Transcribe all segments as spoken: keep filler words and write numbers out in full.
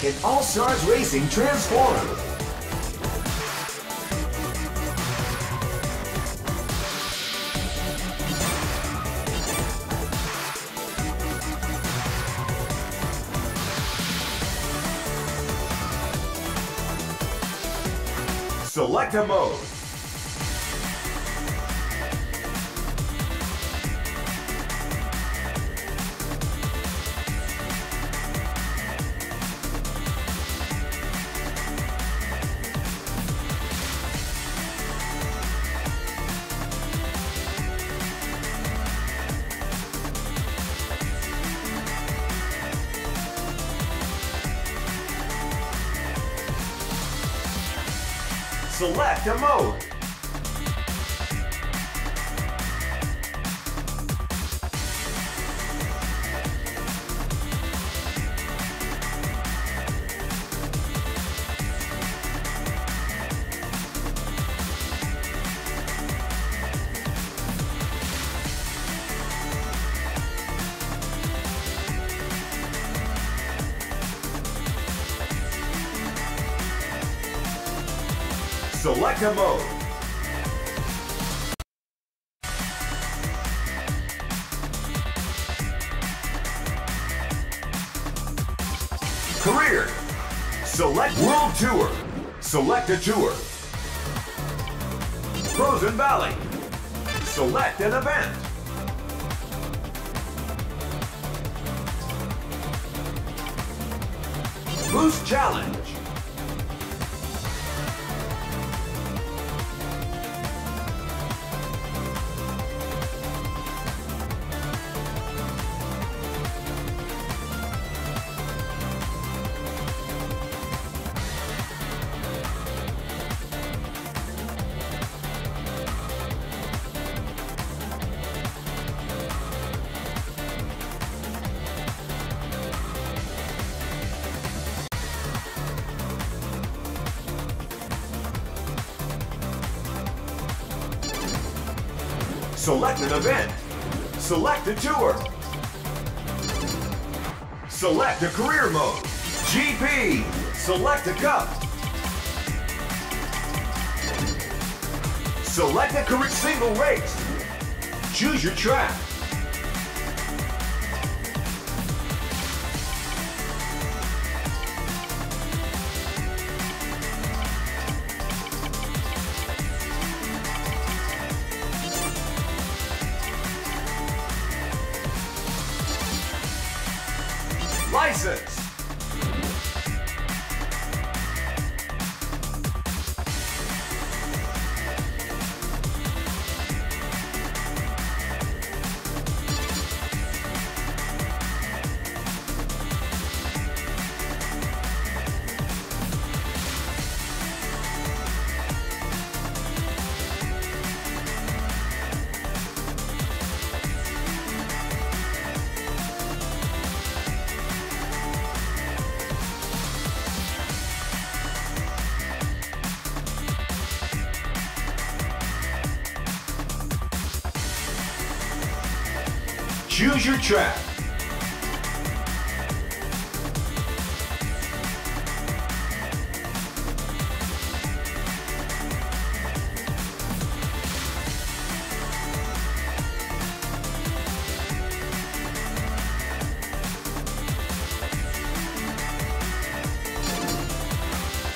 can All-Stars Racing transform? Select a mode. Select a mode. Select a mode. Career. Select World Tour. Select a tour. Frozen Valley. Select an event. Boost Challenge. Select an event. Select a tour. Select a career mode. G P. Select a cup. Select a career single race. Choose your track. License. Choose your track.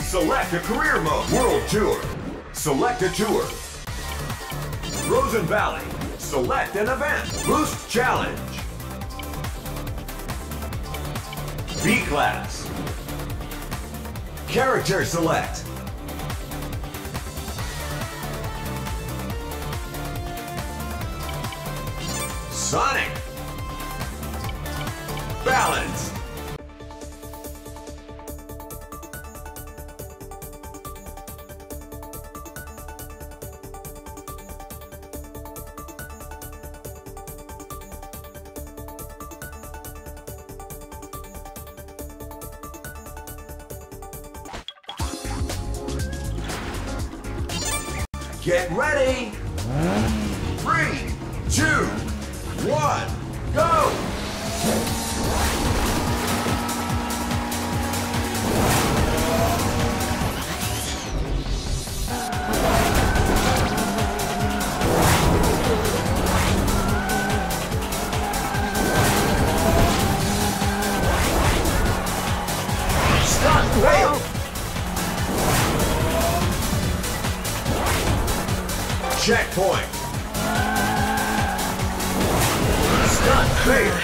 Select a career mode. World Tour. Select a tour. Rosen Valley. Select an event. Boost Challenge. B-Class. Character select. Sonic. Balance. Get ready! Three, two, one, go! Stun fail! Checkpoint! Stun fail!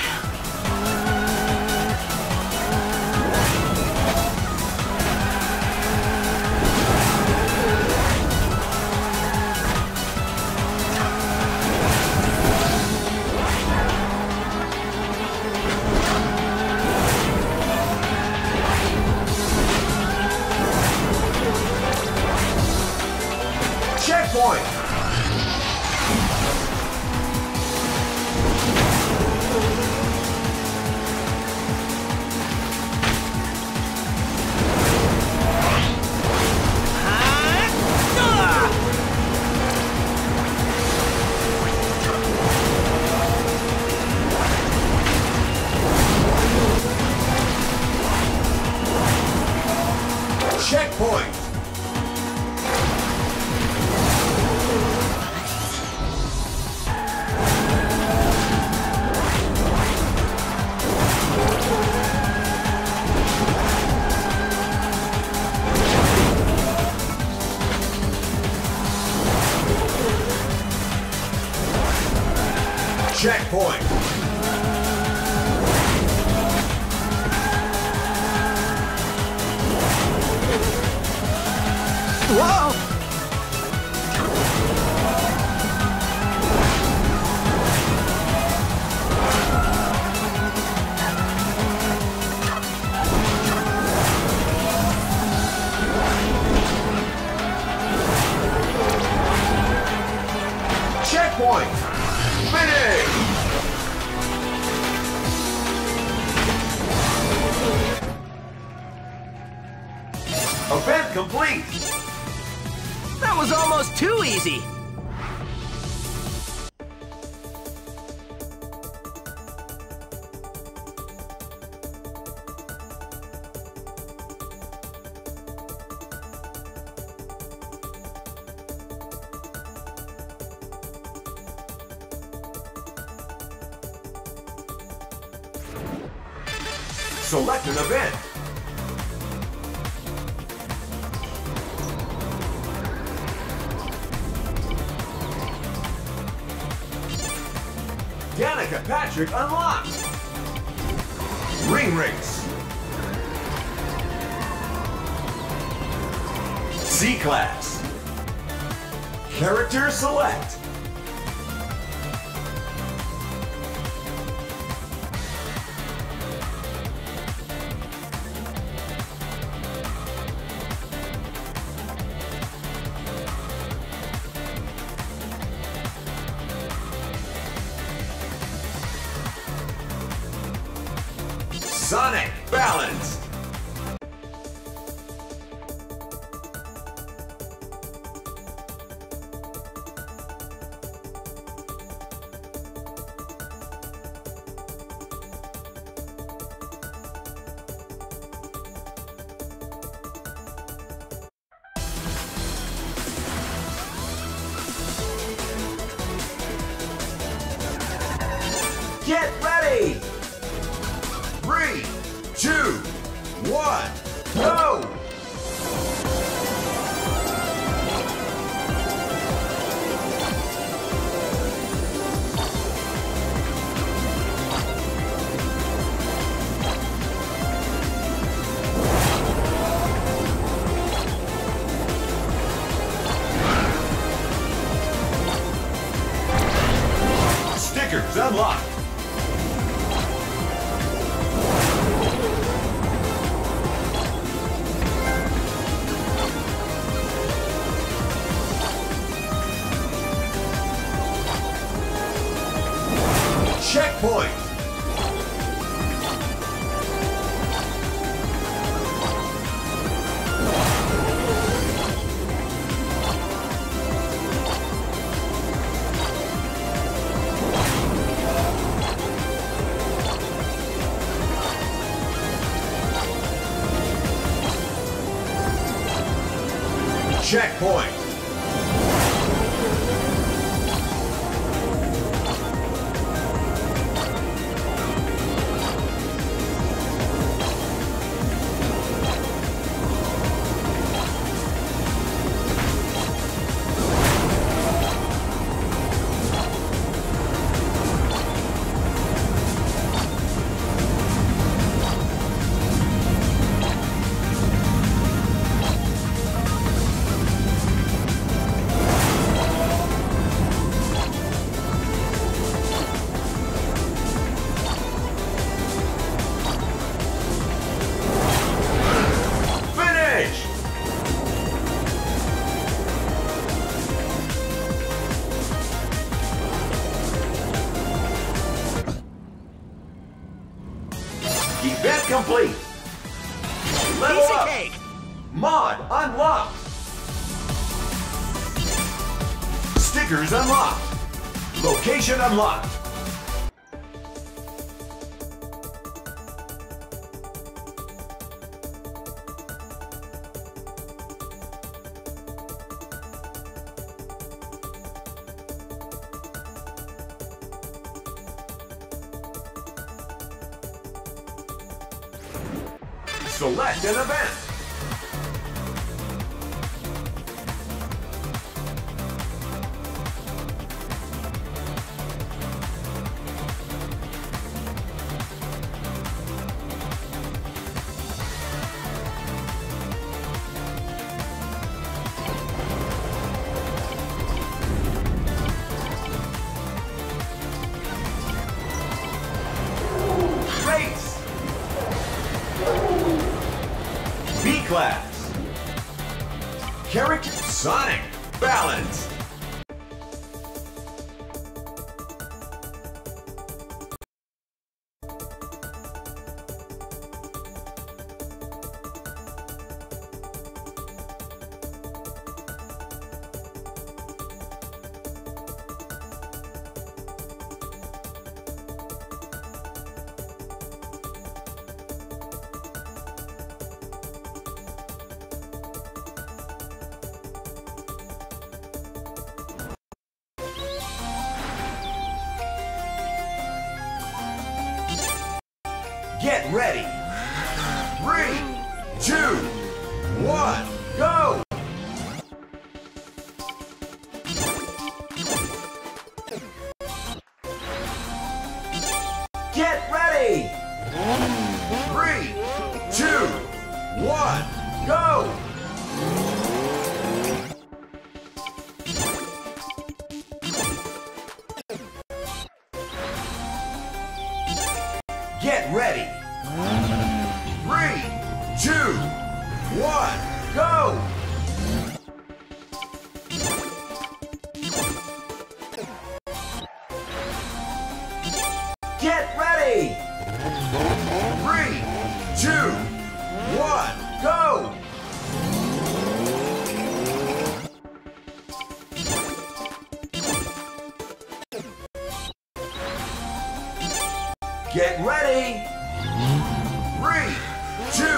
Point. Checkpoint. Checkpoint! Whoa! Checkpoint! Finish! Event complete! That was almost too easy! Select an event! Danica Patrick unlocked! Ring race! C-Class! Character select! Sonic Balance! Get ready! Three, two, one, go! Stickers unlocked! Checkpoint! Checkpoint! Level Piece up. Of cake. Mod unlocked. Stickers unlocked. Location unlocked. Select an event. Class. Character Sonic Balance. Get ready. Three, two, one, go! Get ready! Three, two, one, go! Get ready. Three, two, one, go! Get ready. Three, two, one, go! Get ready! Three, two,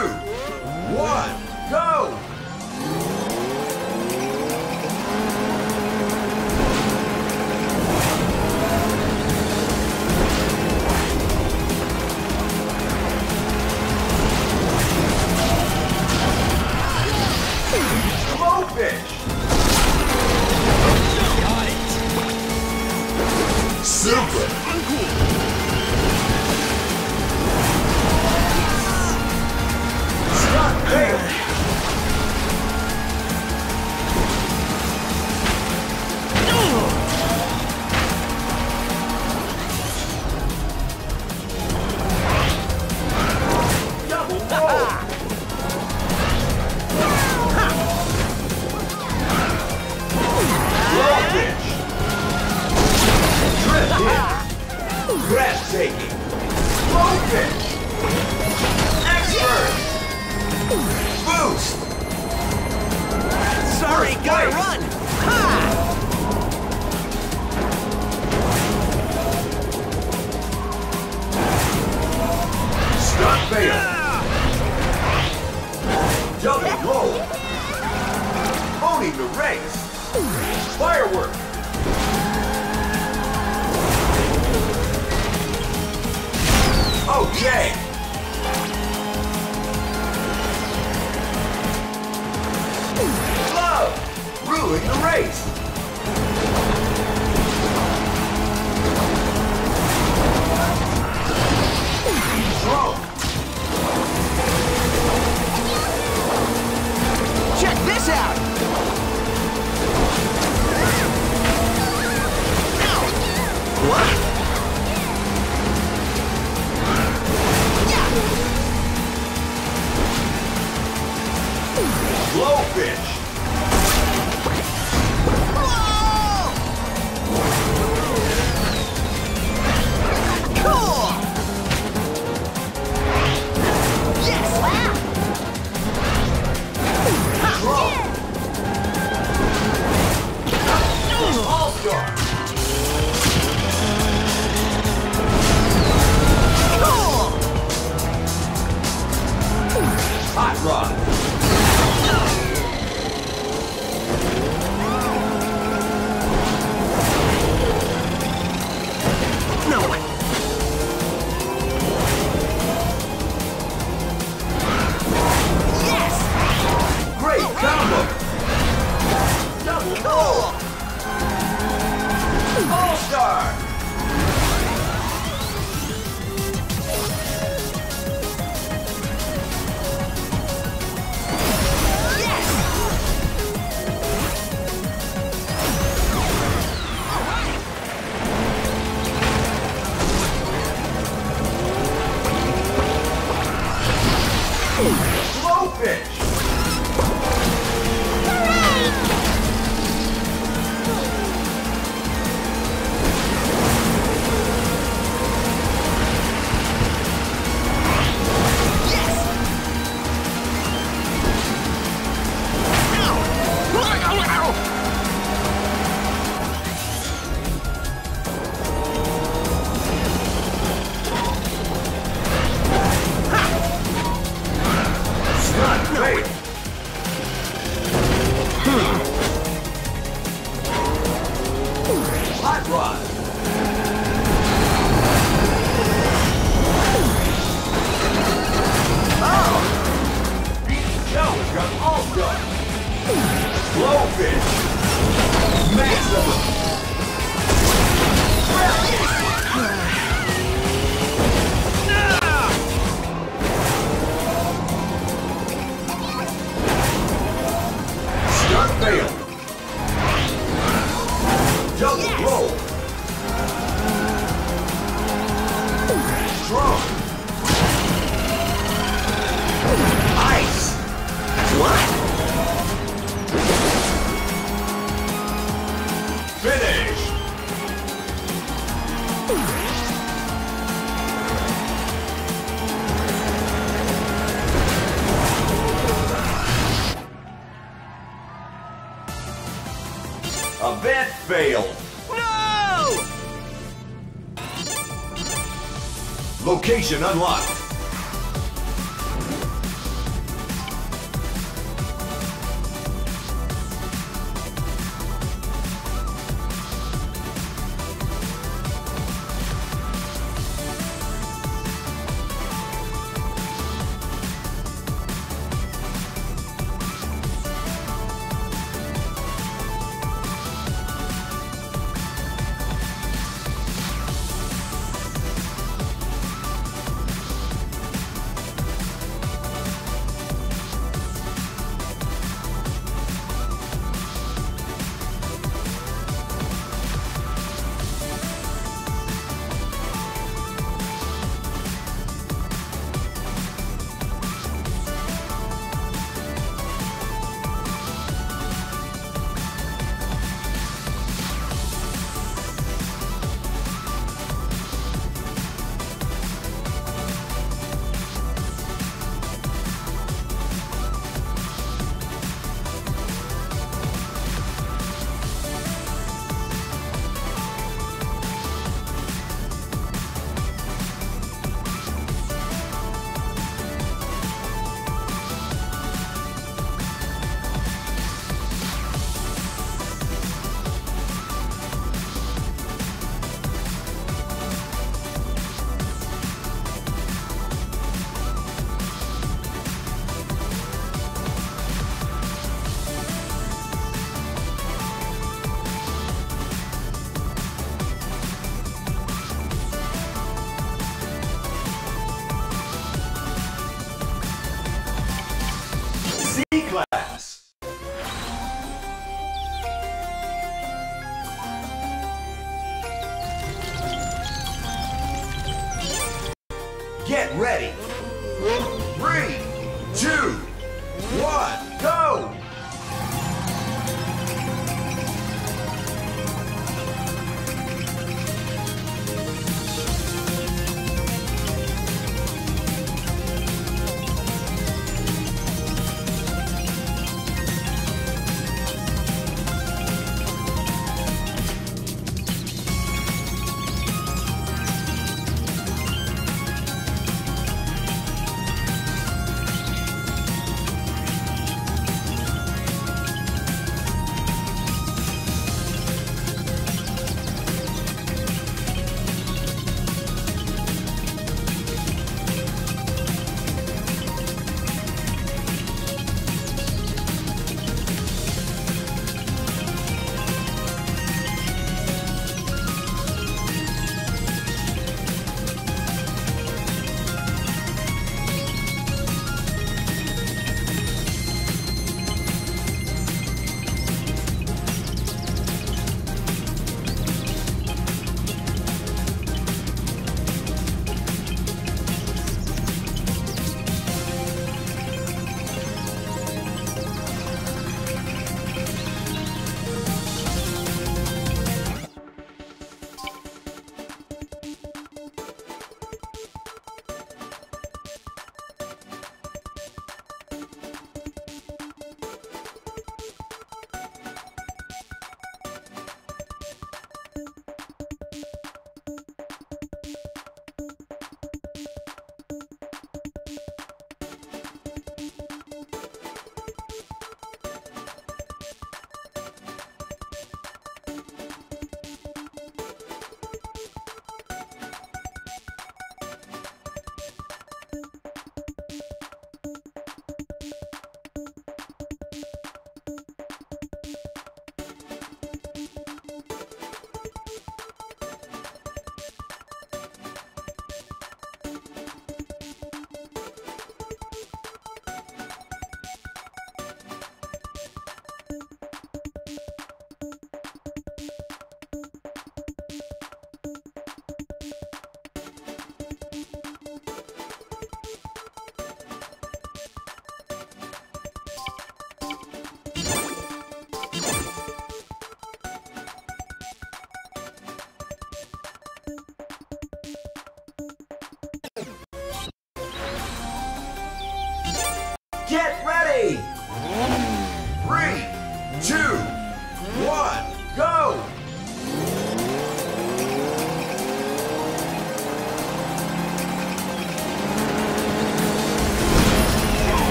one, go! Blowfish! Super! Breathtaking! Blowfish! Expert! Boost! Sorry, gotta run! Ha! Stop fail! Yeah. Double blow! Owning the race! Firework! Okay! Love! Ruling the race! Control! Check this out! What? Blowfish! Whoa! Cool! Yes! Wow! Location unlocked.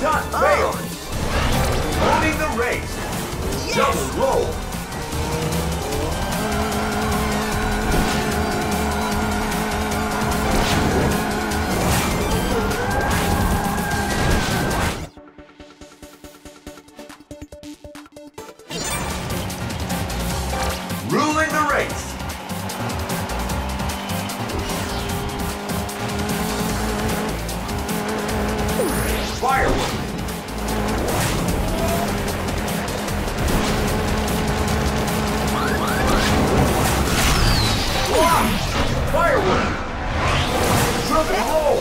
Done. Failed. Oh. Owning the race. Yes. Double roll. Ruling the race. Fireworks. Firework! Trouble roll!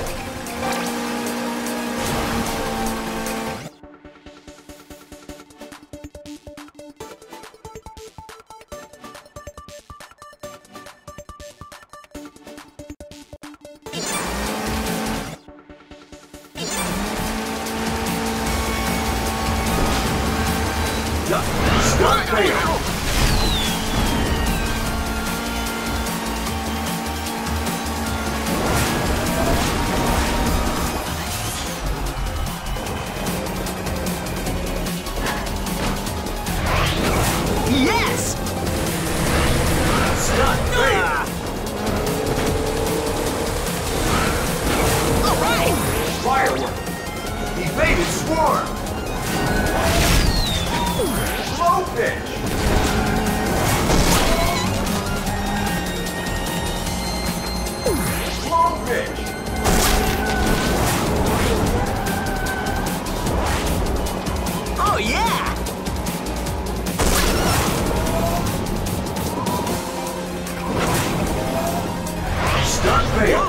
Stop fail!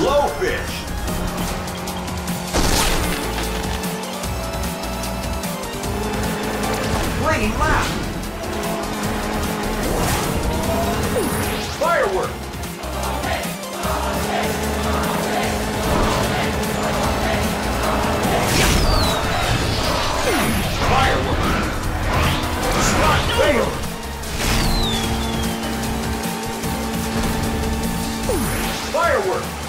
Blowfish! Flinging lap! Firework! Firework! Scott failed! Firework! Stop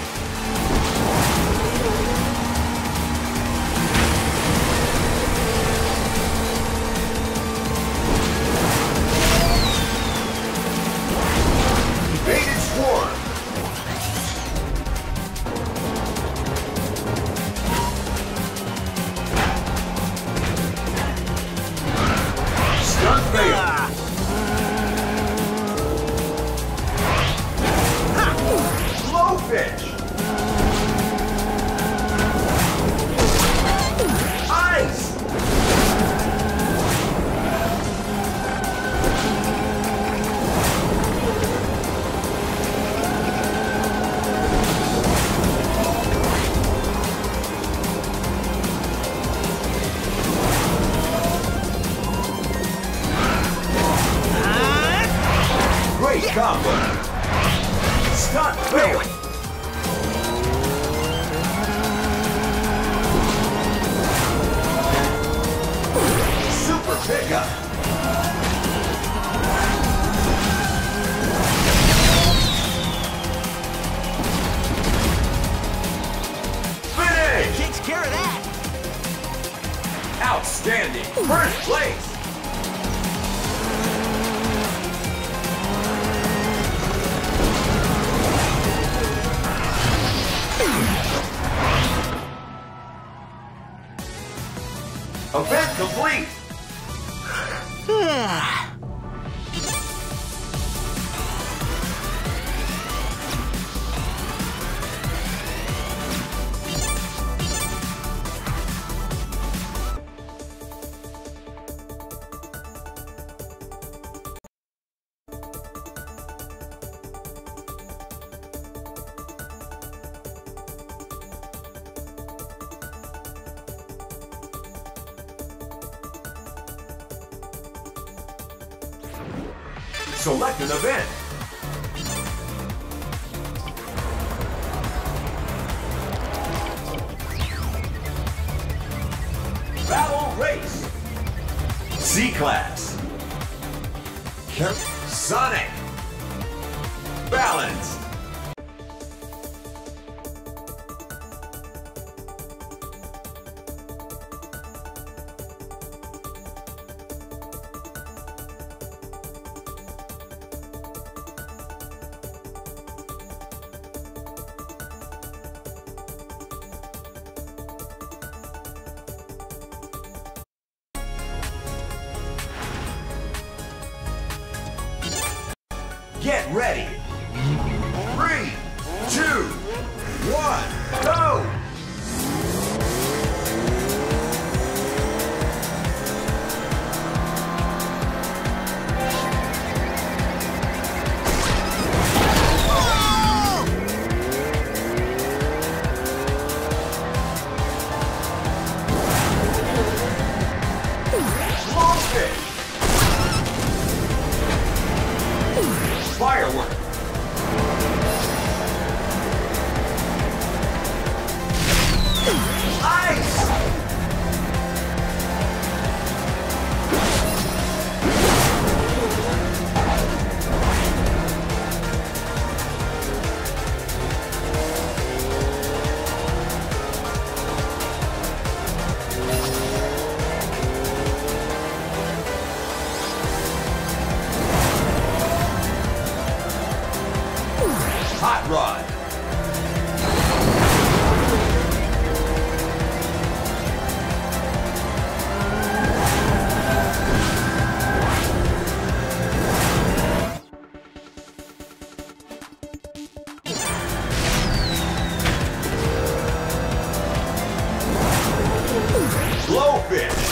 failing! Super pickup! Finish! Takes care of that! Outstanding! First place! Event complete! Select an event. Battle race. C-Class. Sonic. Balanced. Get ready. Three, two, one, go! Firework! Ice! Hot Rod. Blowfish.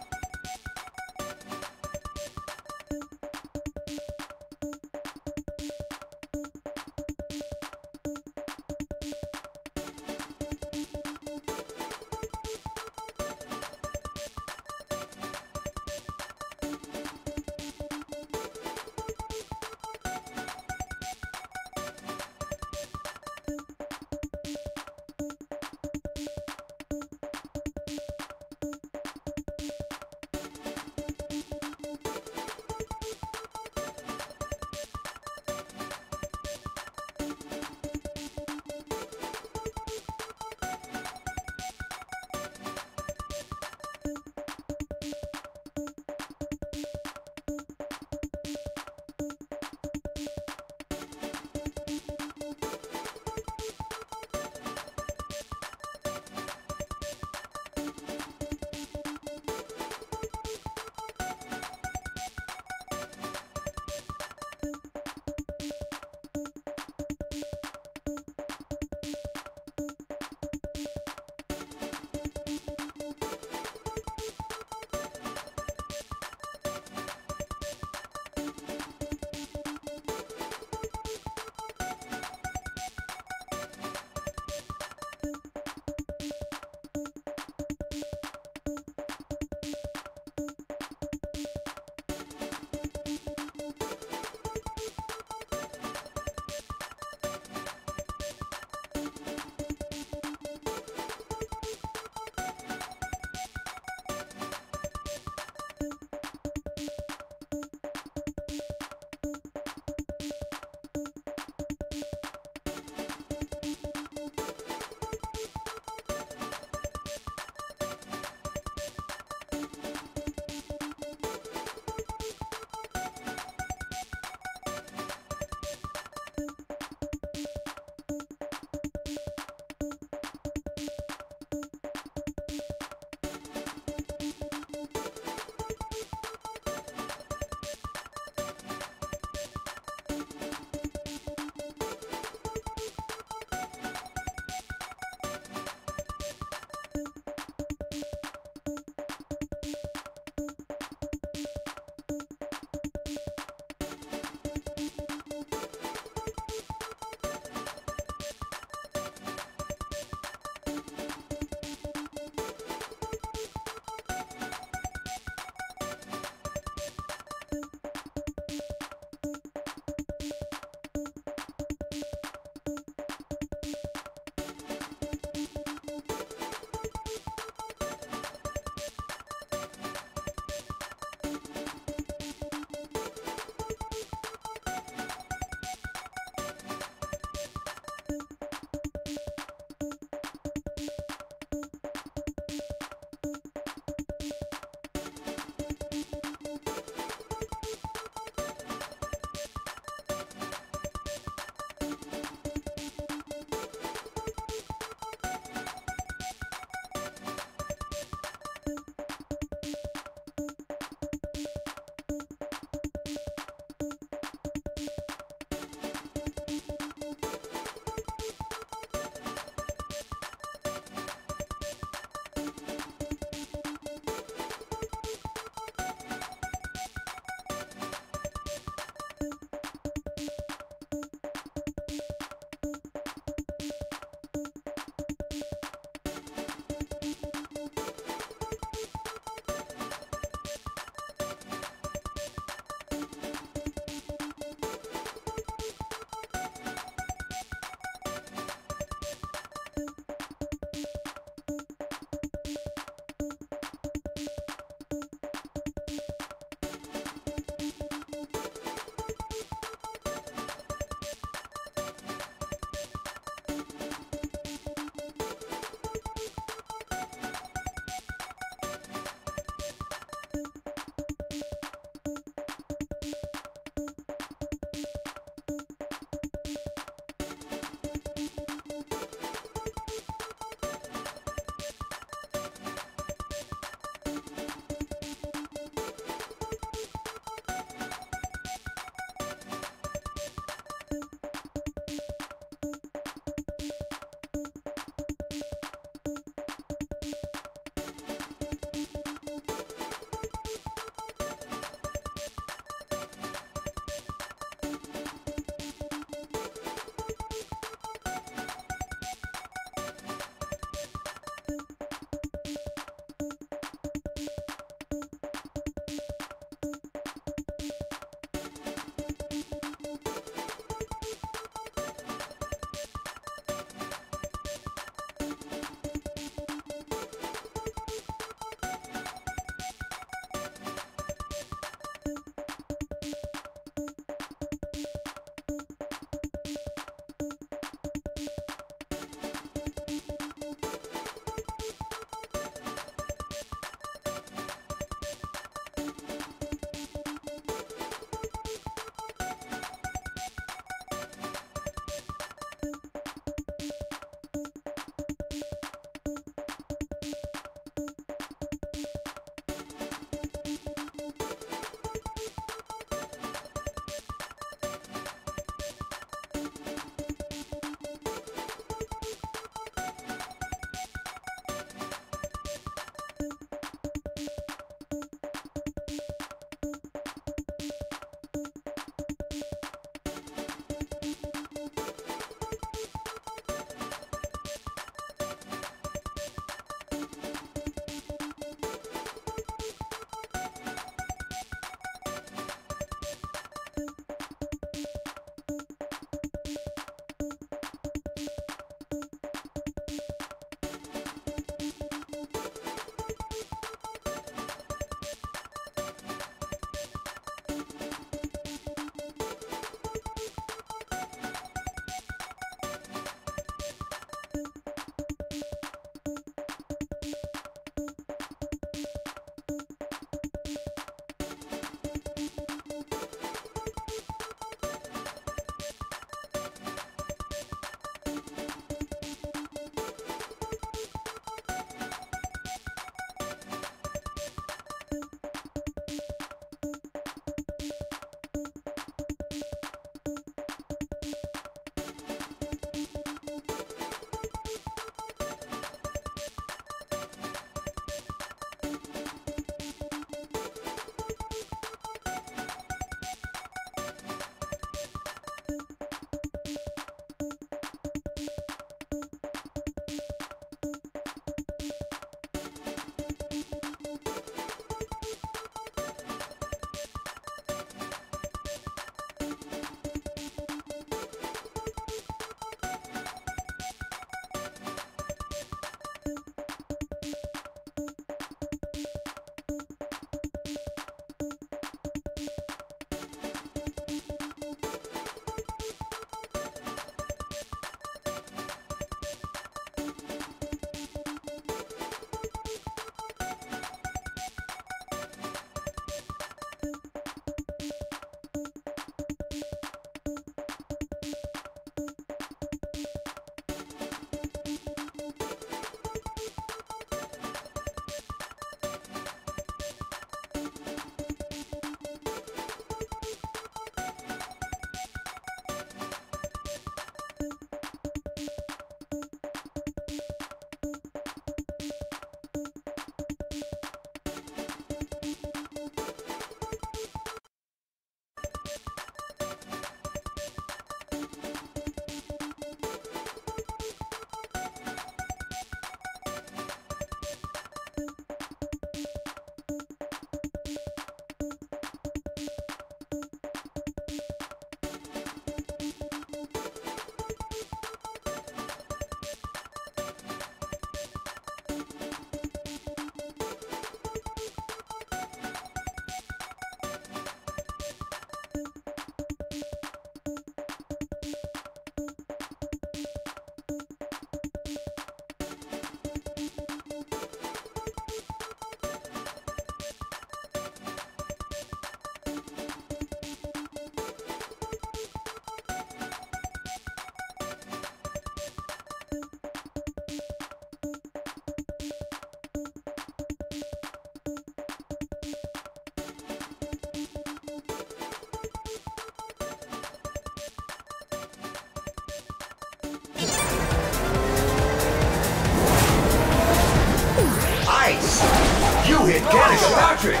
Get it, Patrick!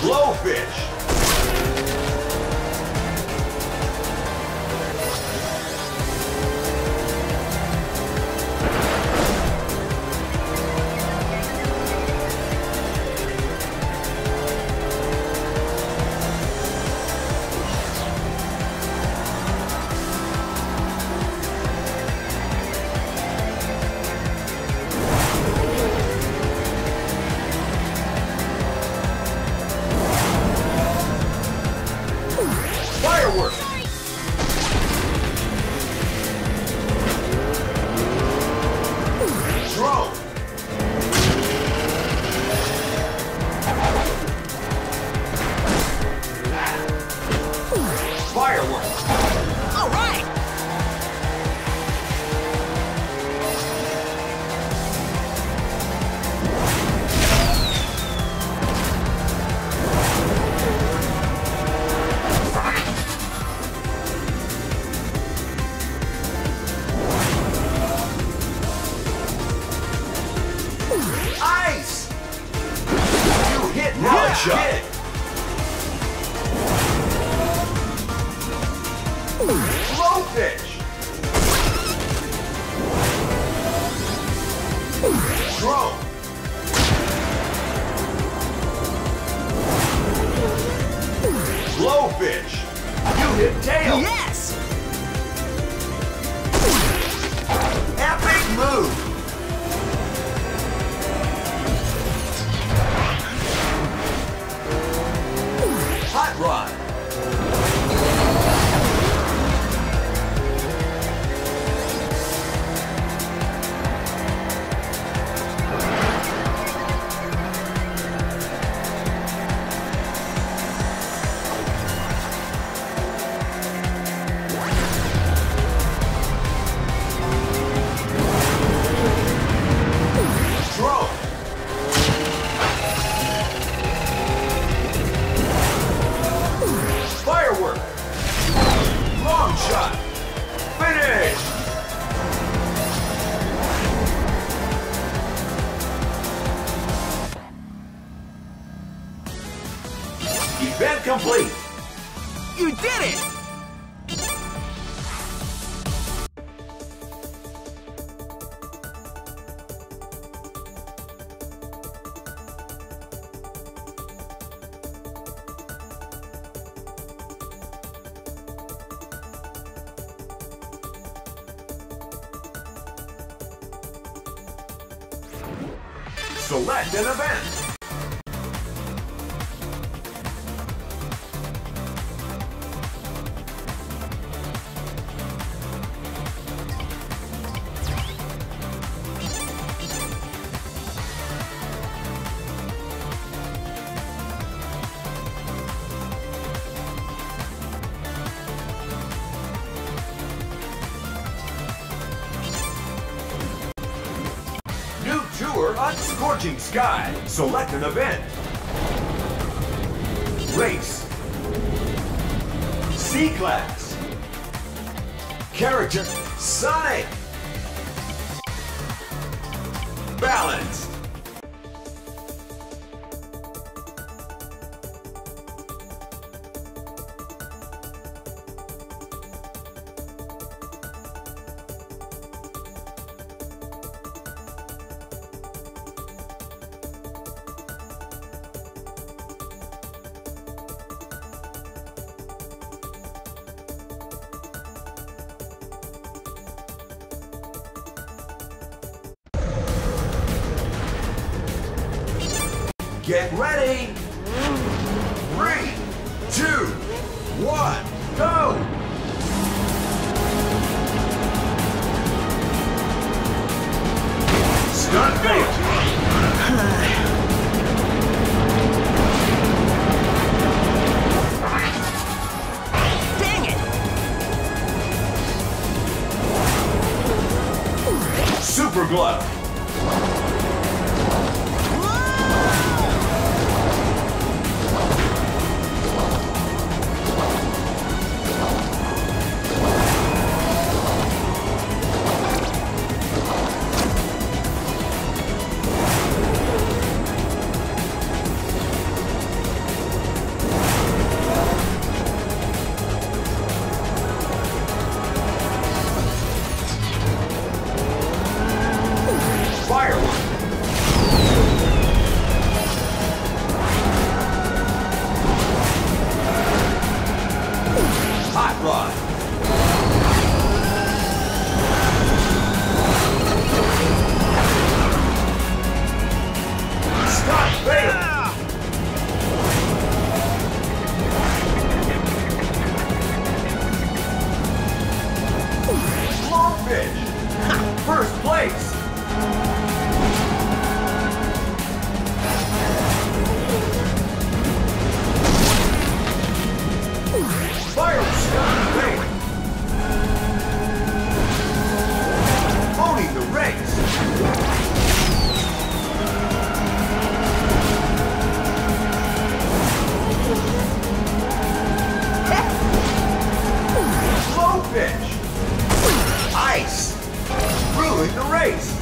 Blowfish! Complete! You did it! Select an event! Scorching Sky. Select an event. Race. C-Class. Character. Sonic. Balance. Get ready! Three, two, one, go! Stunt bait! Dang it! Super glove! first place! Fire shot away! Owning the race! Slow pitch! Ice! Ruling the race!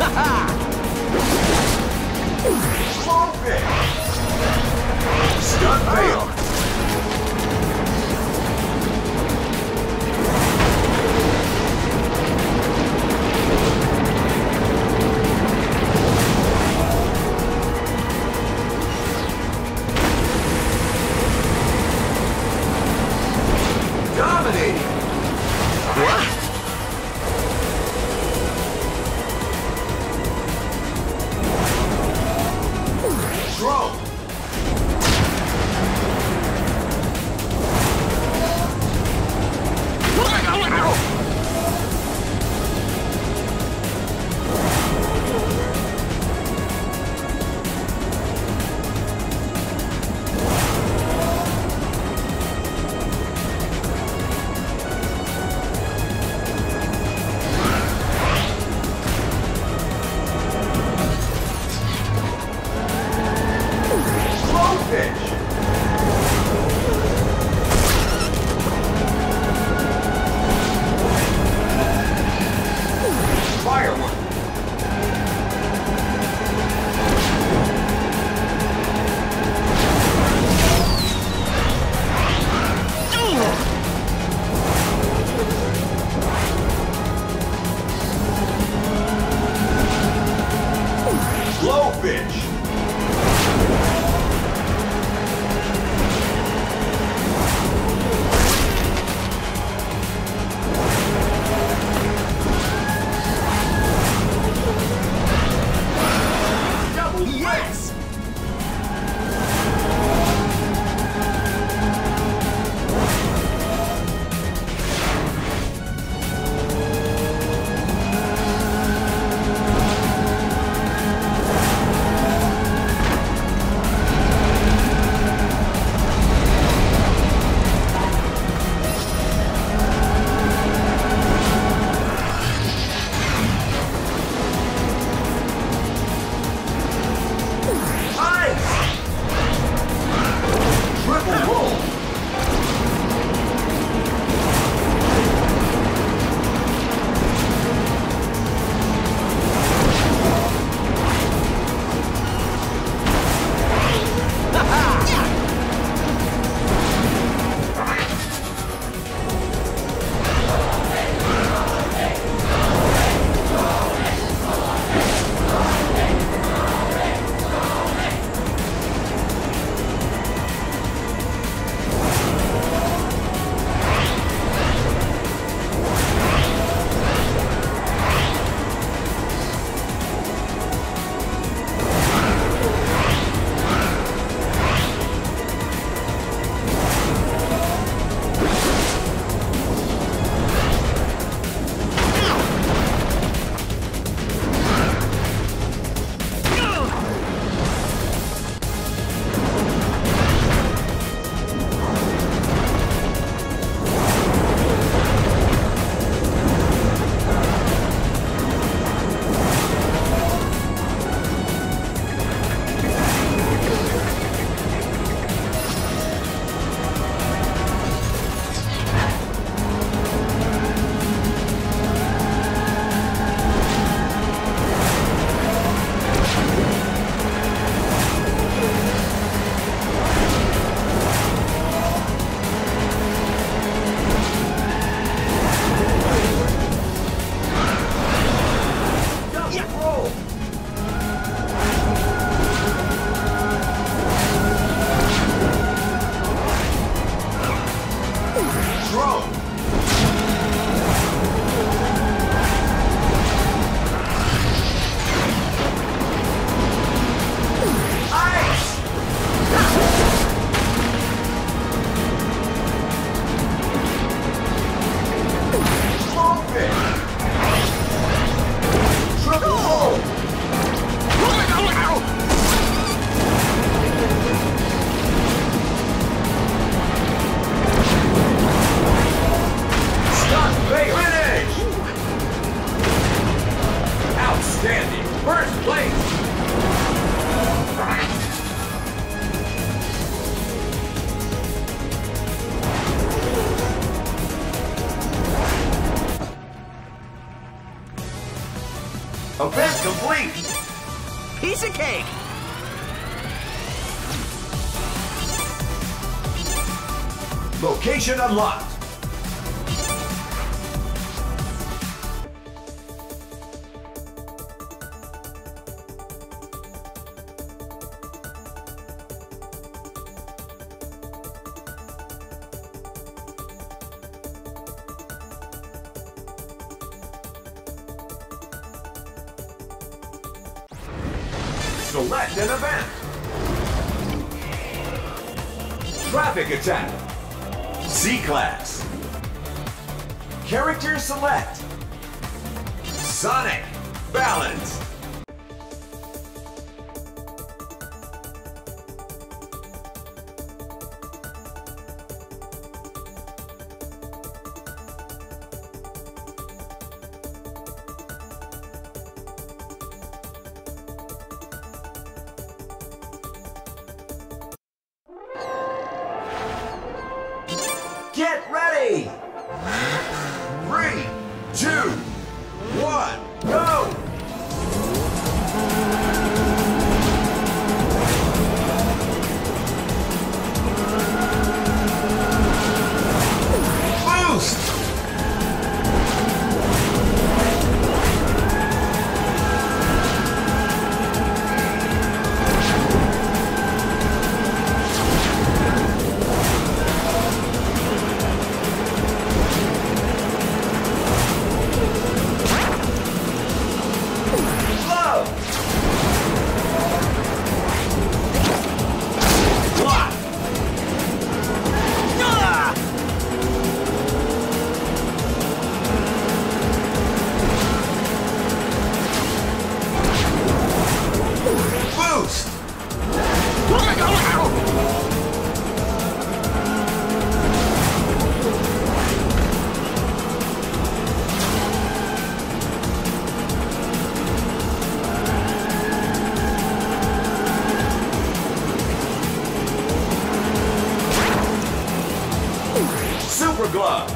Ha-ha! Slow pitch! Stunt fail! Event complete! Piece of cake! Location unlocked! Select an event! Traffic attack! C-Class! Character select! Sonic! Balance! Get ready! Three, two, one, go! Super glove!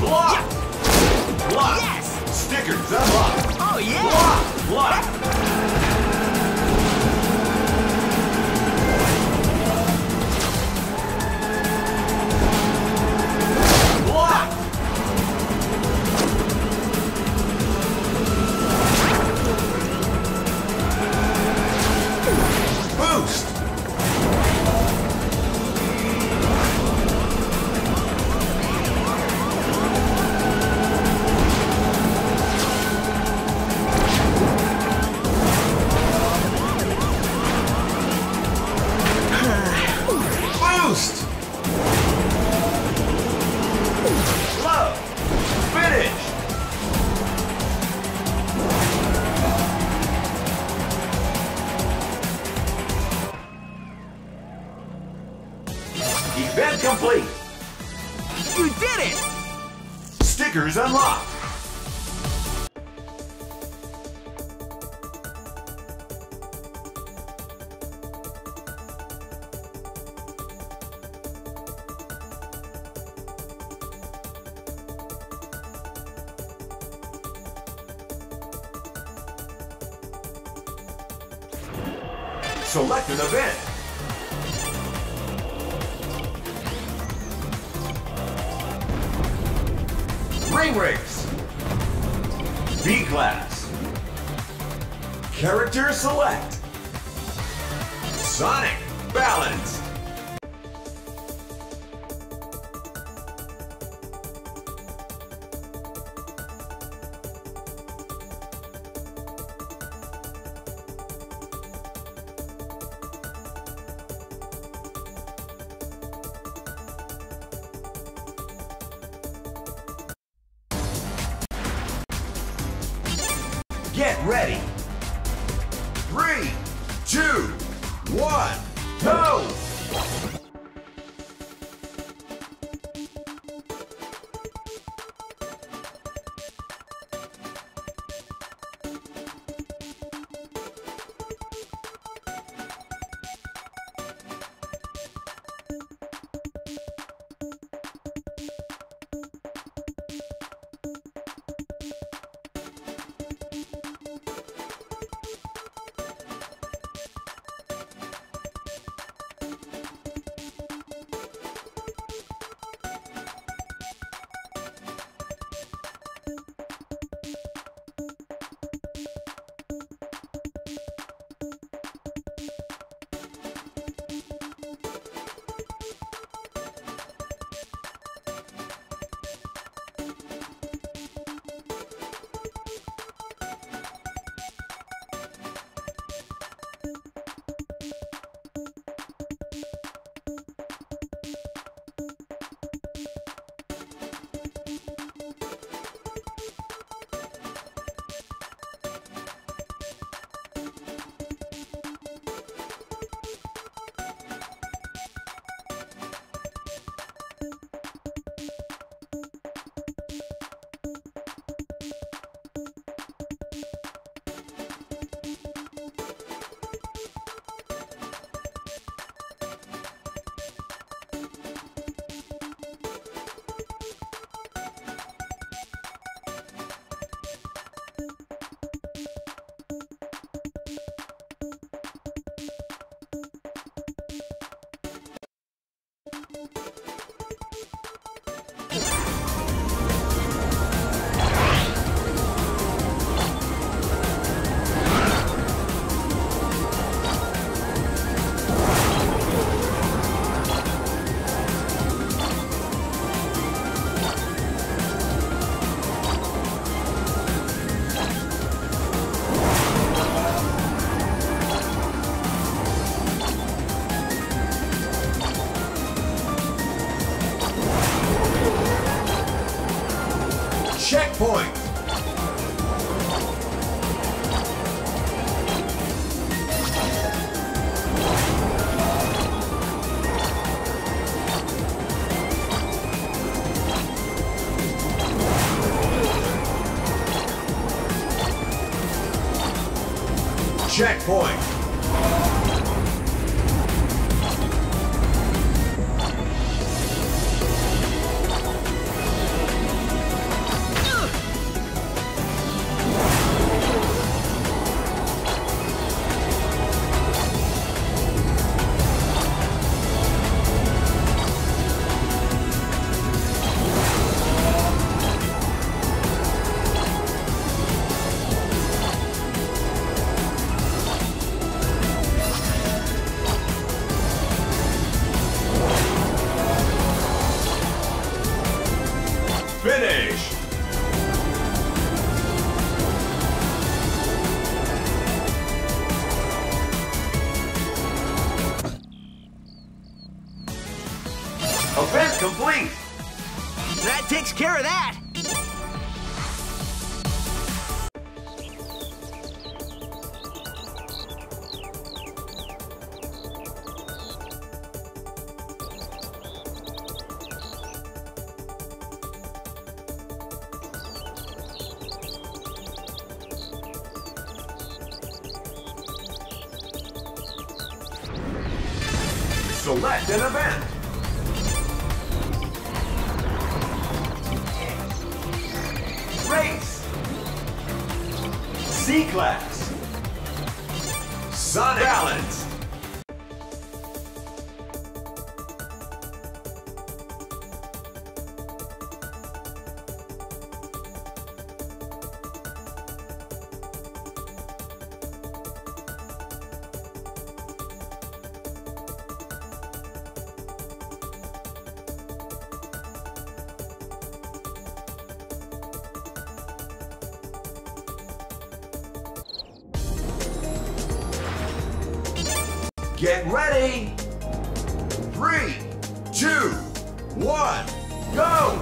Block! Yeah. Block! Yes! Stickers unlocked! Oh yeah! Block! Block! Event complete! You did it! Stickers unlocked! Select an event! Ring race. B-Class. Character select. Sonic Balance. Get ready! Three, two, one, go! point. Checkpoint. Finish! Offense complete! That takes care of that! Select an event. Race. C-Class. Sonic. Balance. Get ready! Three, two, one, go!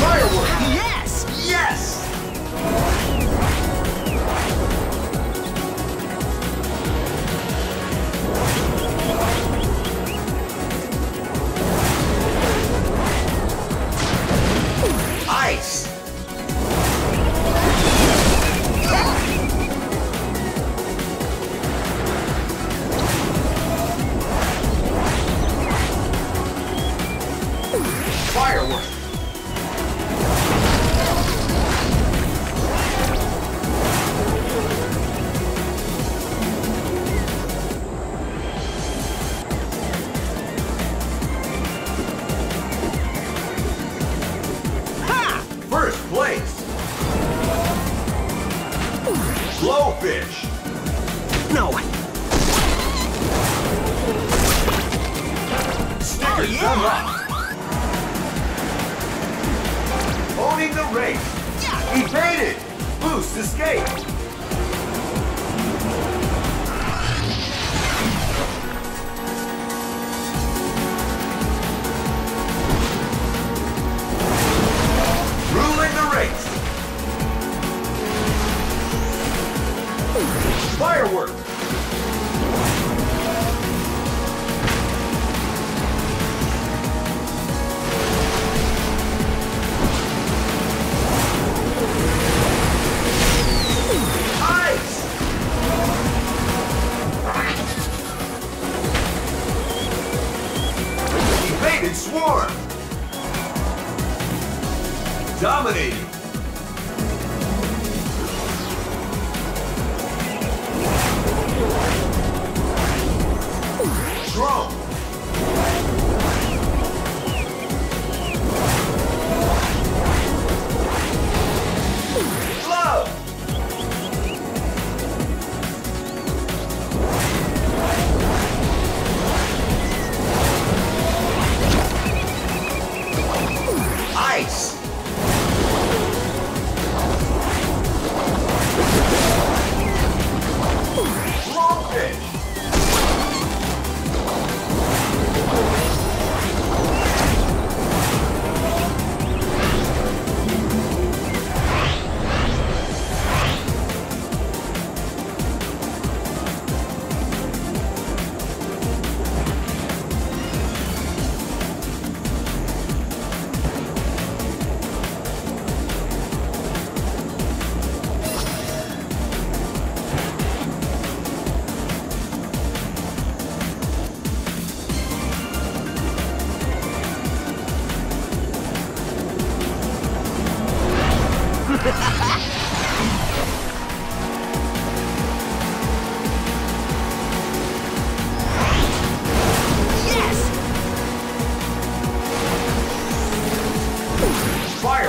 Firework! Ha! First place! Blowfish! No! Stickers, oh, come yeah. up! Owning the race! Yeah. Evaded! Boost escape! Ruling the race! Firework! Swarm! Dominating! Drone! Love! Blowfish!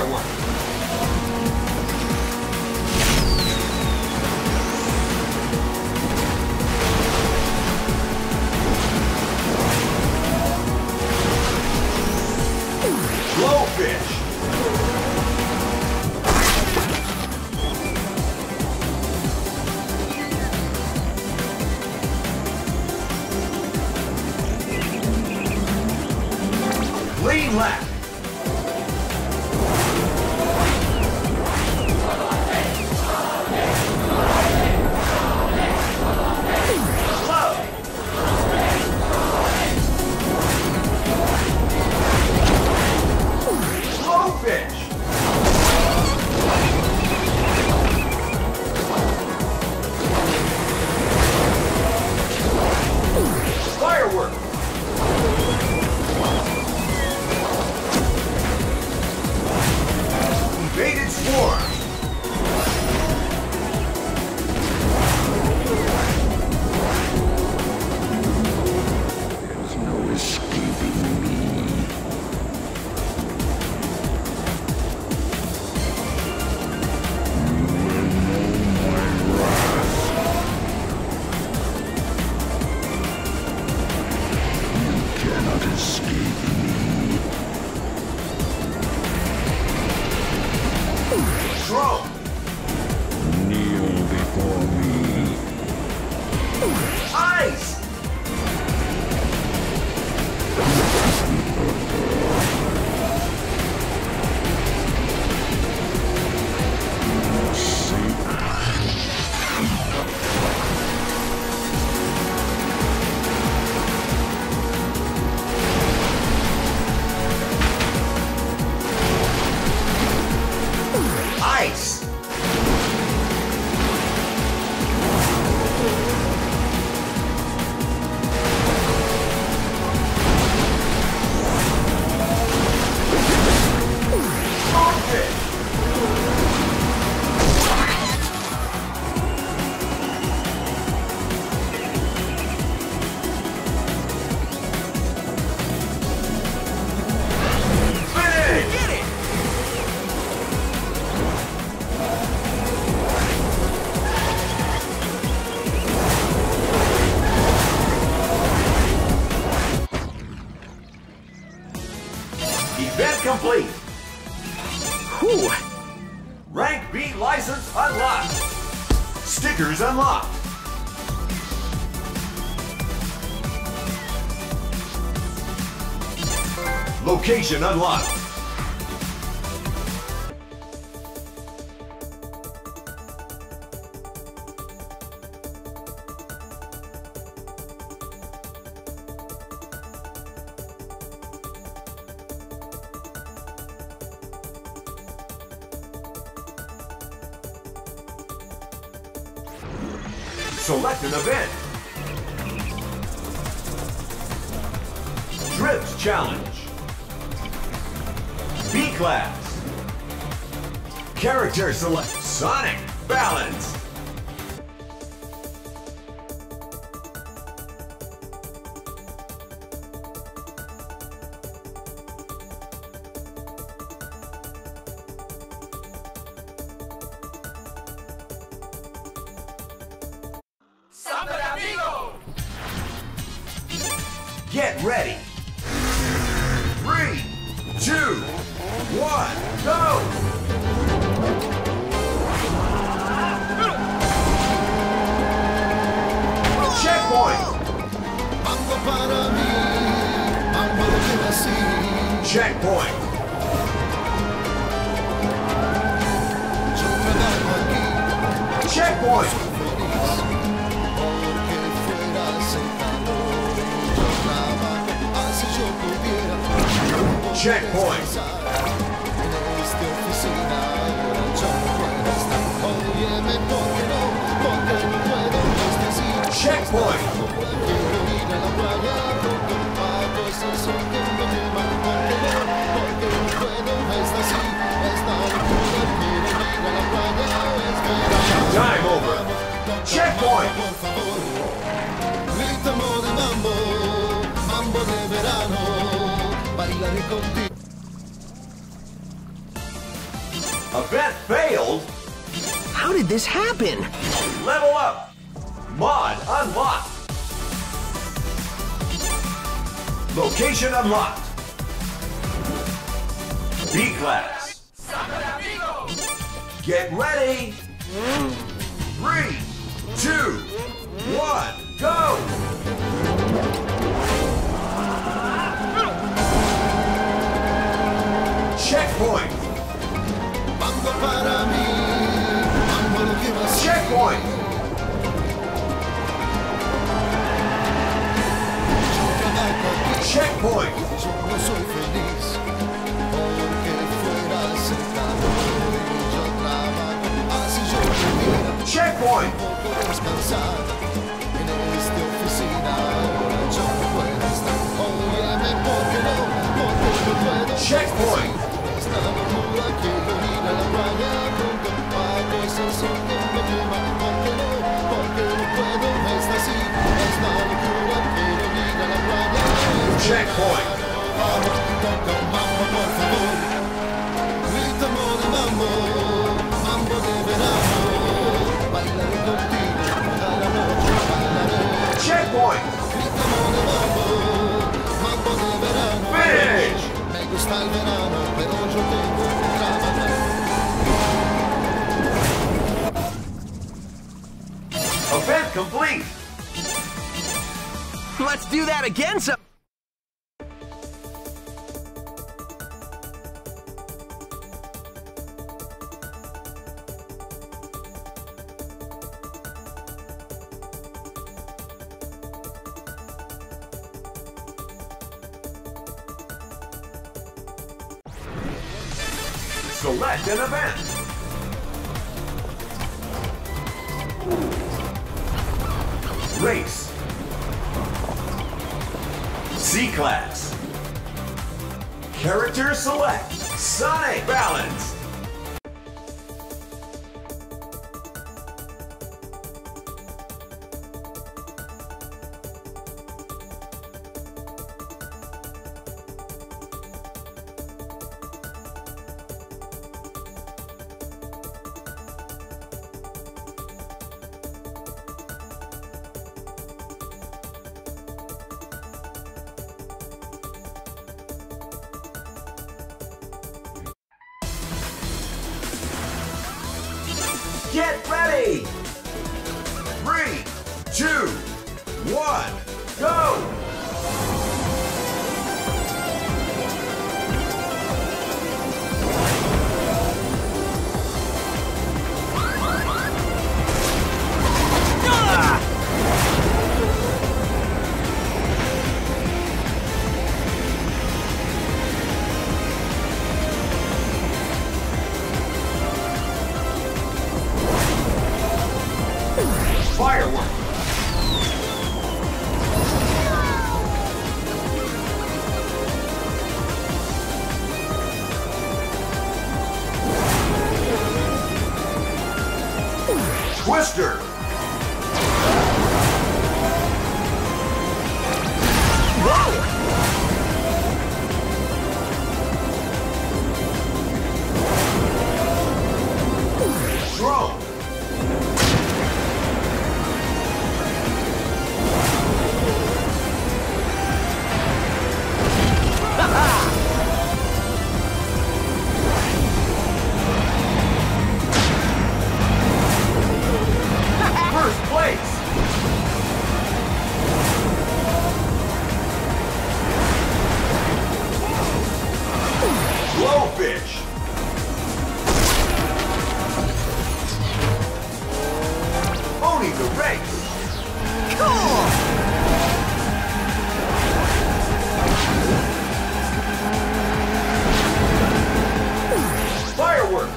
one. Complete. Whew. Rank B license unlocked. Stickers unlocked. Location unlocked. Select an event. Drips Challenge. B-Class. Character Select. Sonic Balance. Get ready. Three, two, one, go! Checkpoint! Checkpoint! Checkpoint! Checkpoint! Checkpoint! Time over! Checkpoint! Mambo de verano. Bailaré contigo. Event failed? How did this happen? Level up. Mod unlocked. Location unlocked. B-Class. Get ready. Three, two, one, go. Checkpoint! Checkpoint! Checkpoint! Checkpoint! Checkpoint! Checkpoint. Checkpoint. Finish. Event complete. Let's do that again, so. Select an event. Race. C-Class. Character select. Sonic balance. Get ready! Three, two, one, go! Fireworks! Twister! Blowfish! Only the race! Cool! Firework!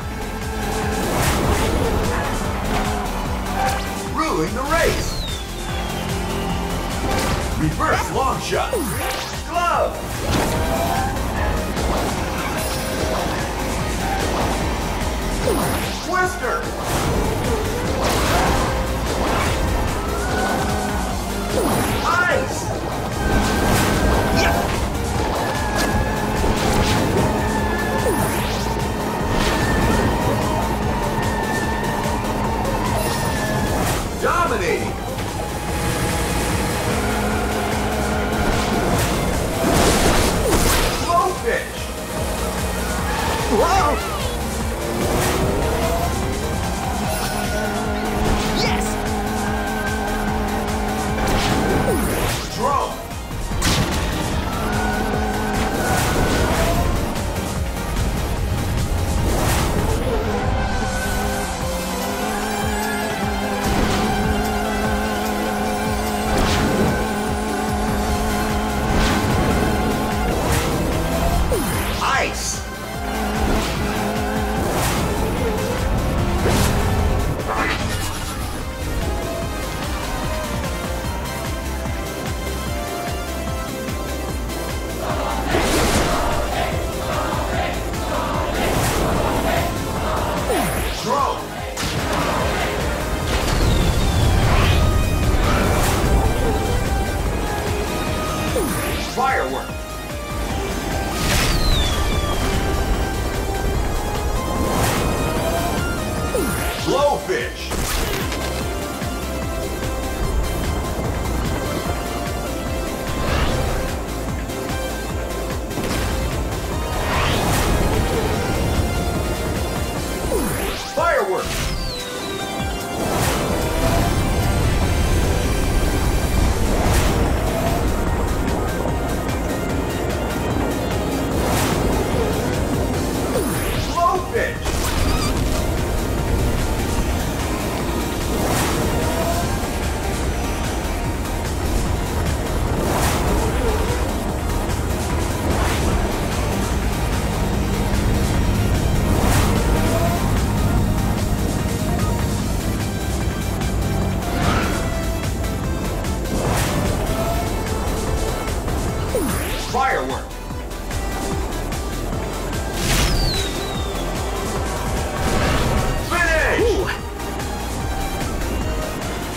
Ruling the race! Reverse long shot! Glove! Twister! Ice! Yep. Whoa!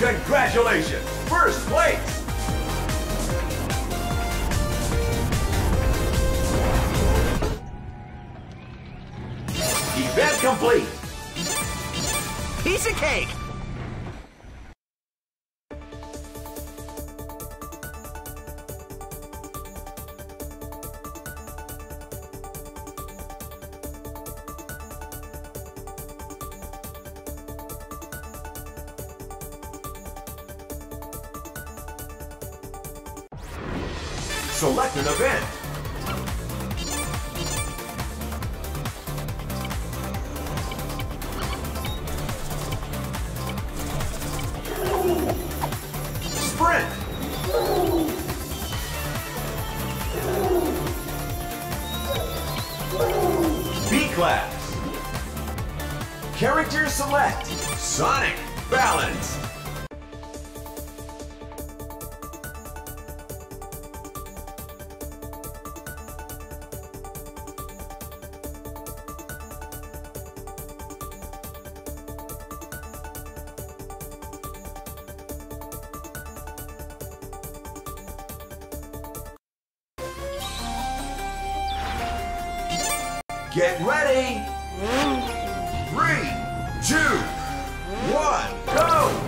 Congratulations! First place! Event complete! Piece of cake! Select an event. Sprint. B-Class. Character select. Sonic Balance. Get ready! Three, two, one, go!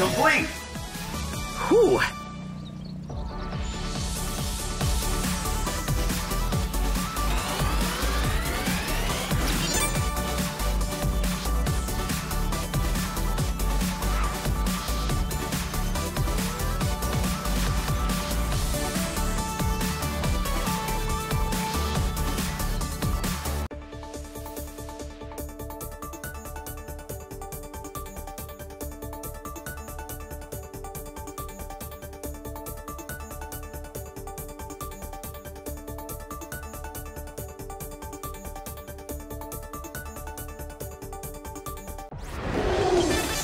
complete! Whew!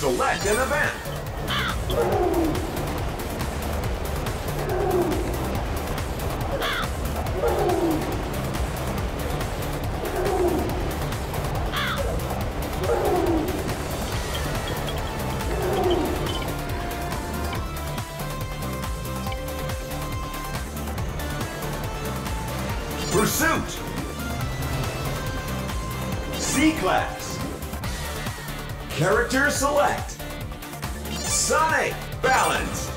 Select an event. Pursuit. C-Class. Character select. Sonic balance.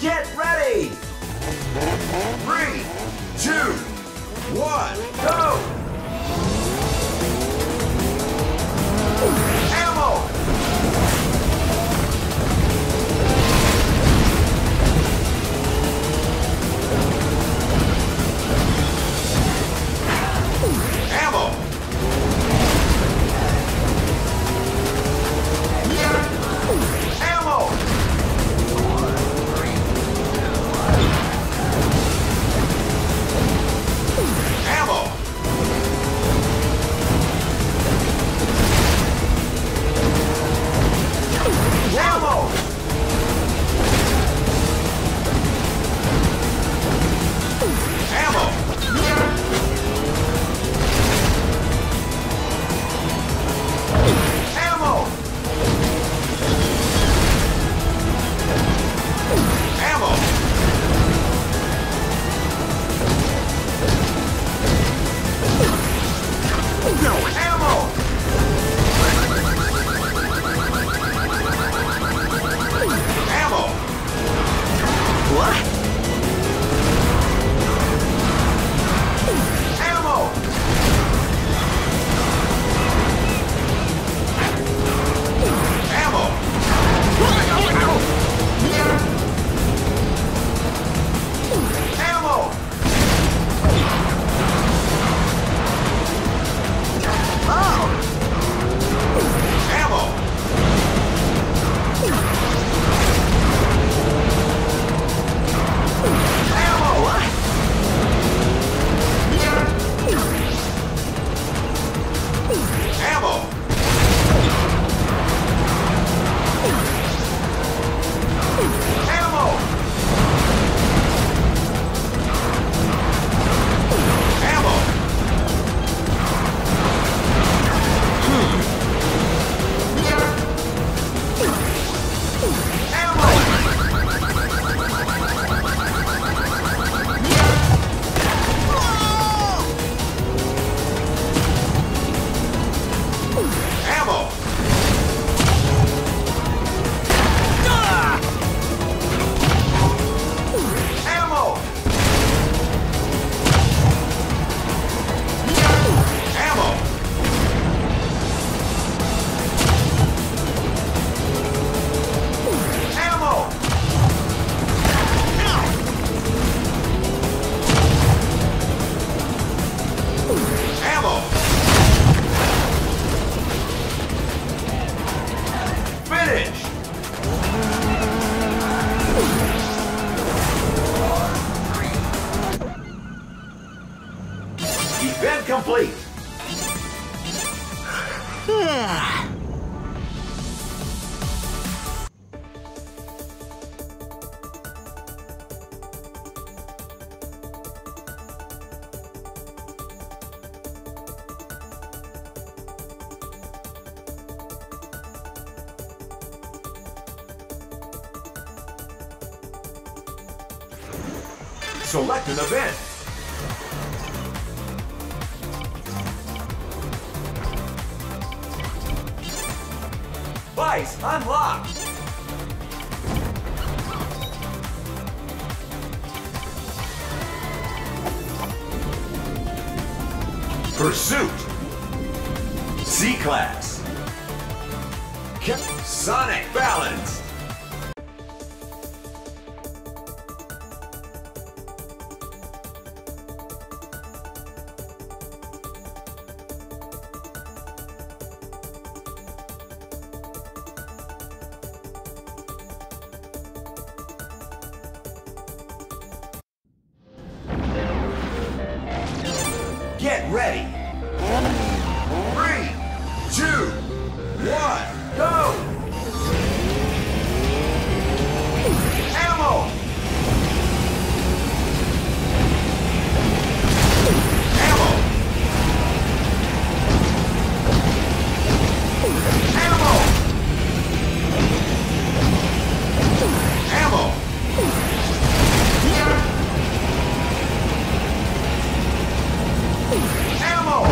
Get ready. Three, two, one, go! Ammo! Select an event. Vice unlocked. Pursuit. C-Class. Sonic Balance. Get ready. Three, two, one, go! Ammo! Ammo! Ammo! Ammo! Ammo! Ammo! Ammo! Ammo!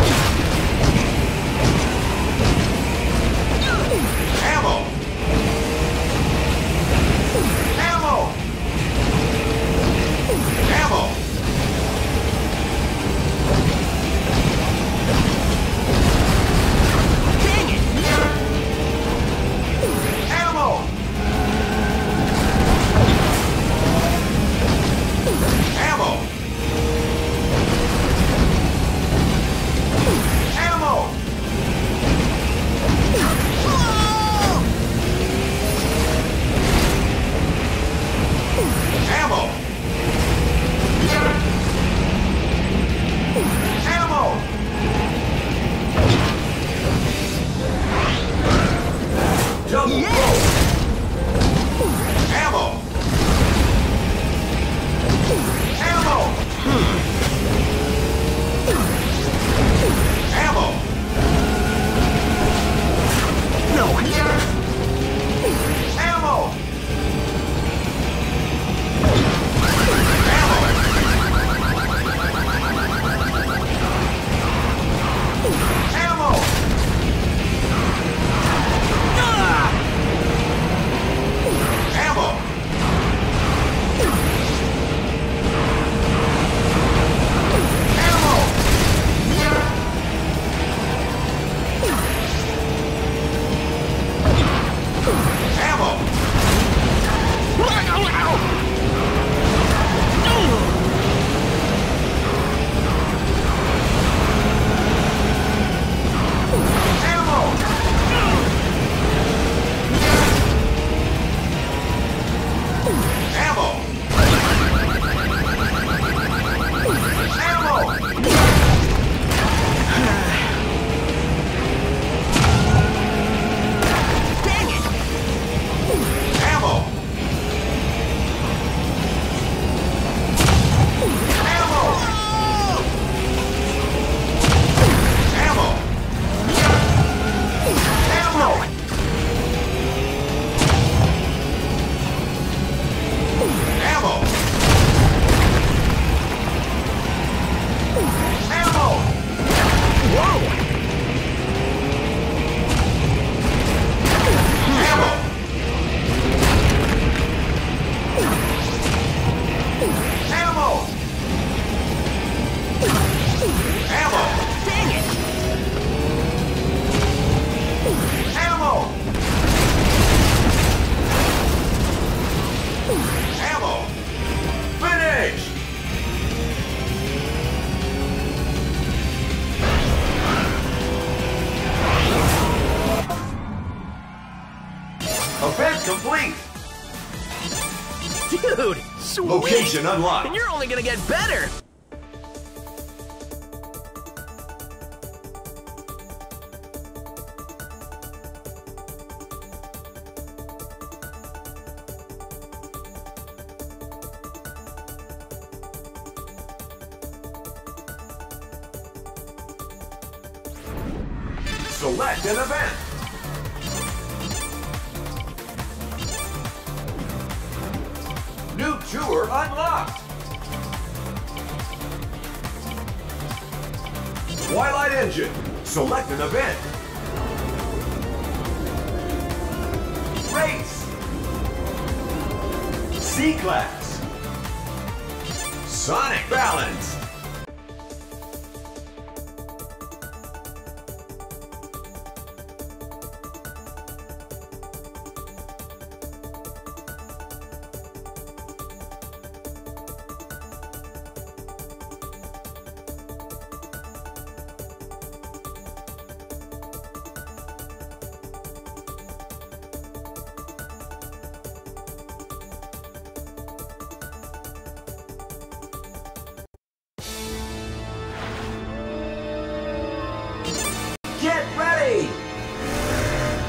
Complete! Dude, sweet! Location unlocked! And you're only gonna get better! Select an event! New tour unlocked! Twilight Engine. Select an event. Race. C-Class. Sonic Balance. Get ready!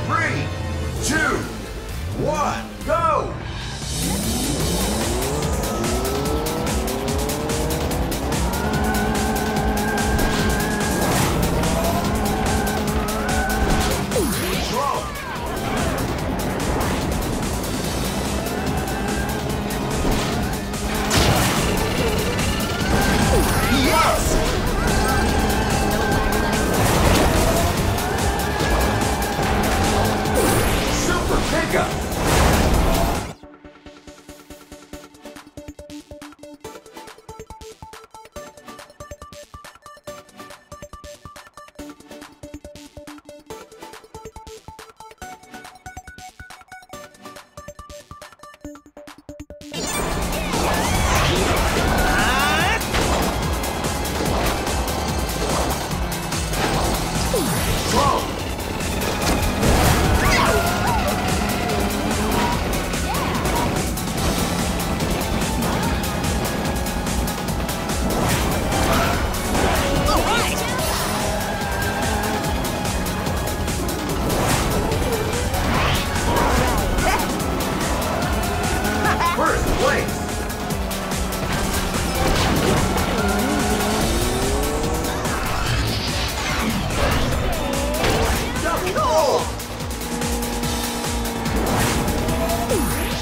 Three, two, one, go!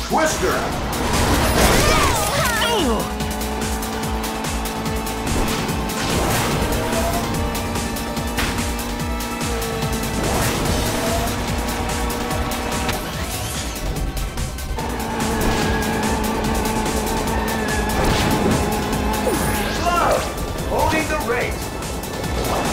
Twister! Slow! Holding the race! Drone!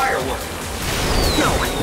Firework! No!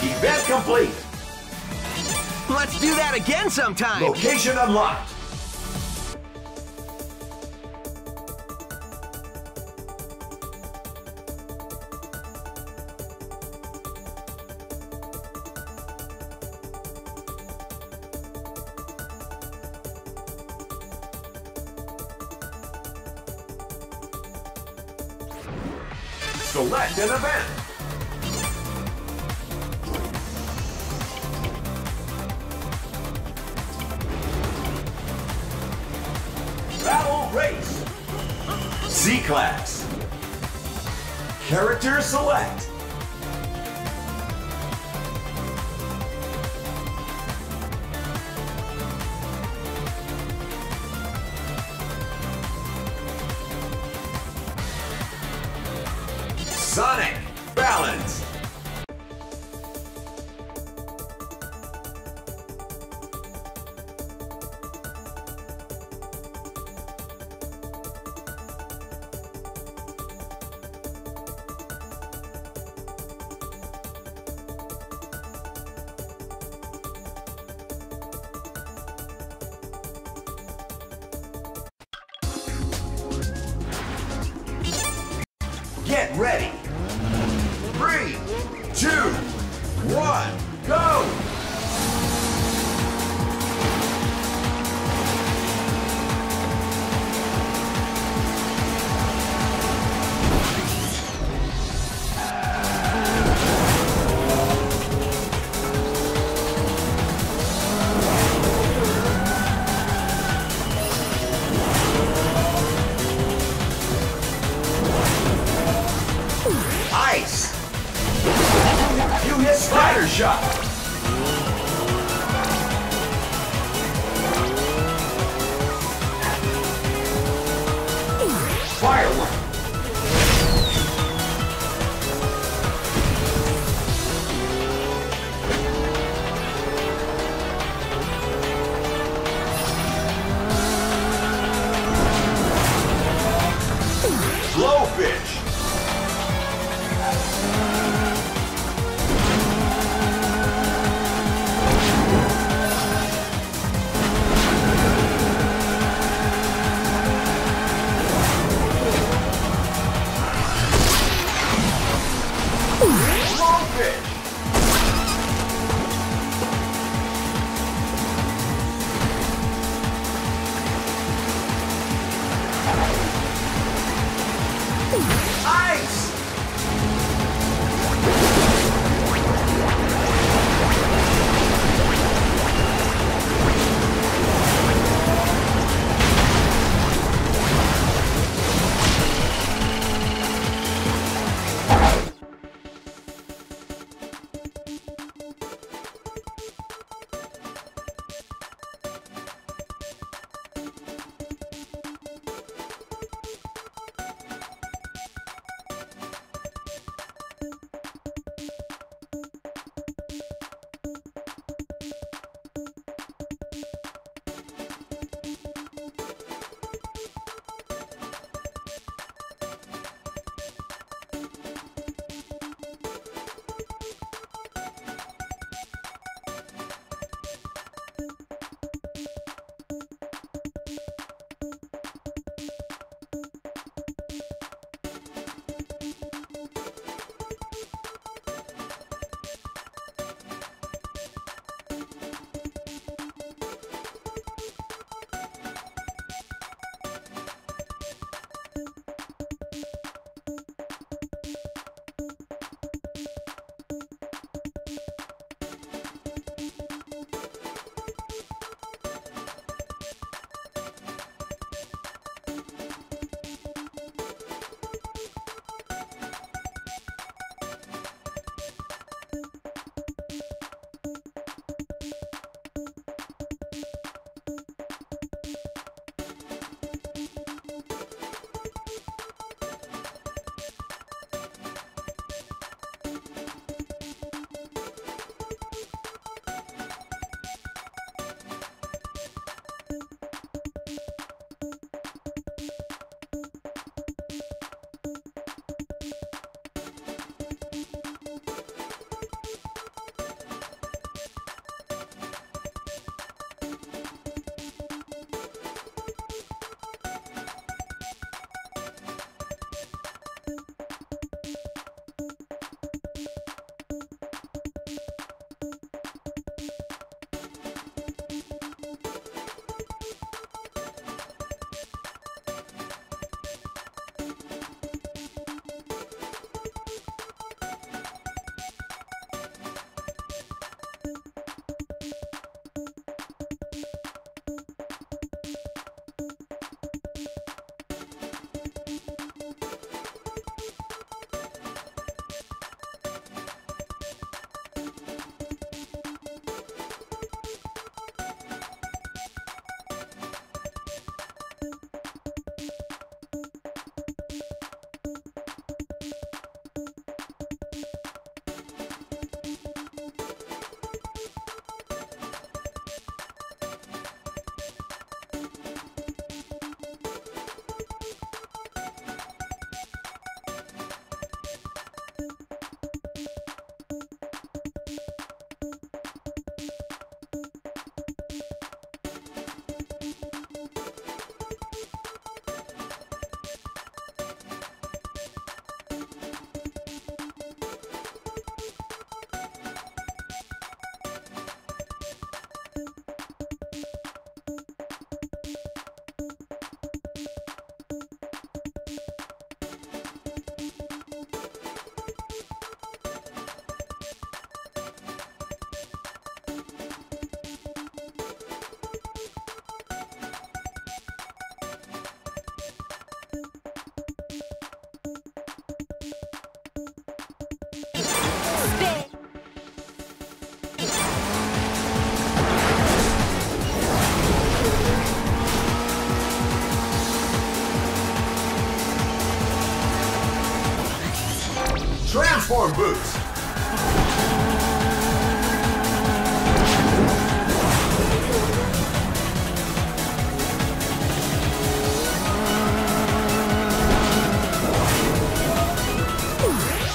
Event complete. Let's do that again sometime. Location unlocked. Select an event. C-Class. Character select. Sonic Balance. Get ready. Three, two, one, go! Ice! You hit Spider Shot! Transform boots.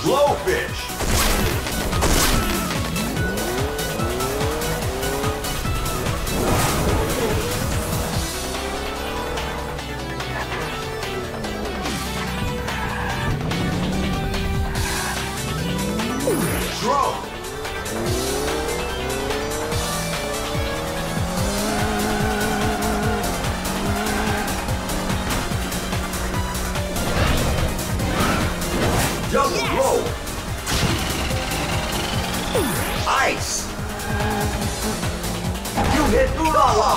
Blowfish. Double yes. Roll. Ice. You hit Ulala.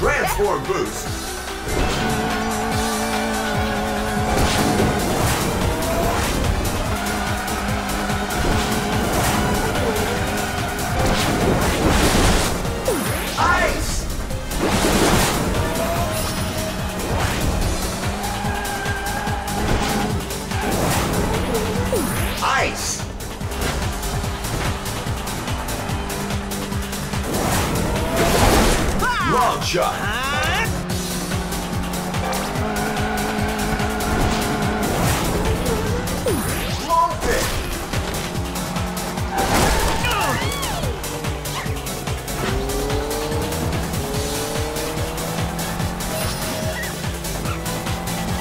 Transform boost. Ice. Ice. Long shot. Huh? Long fish.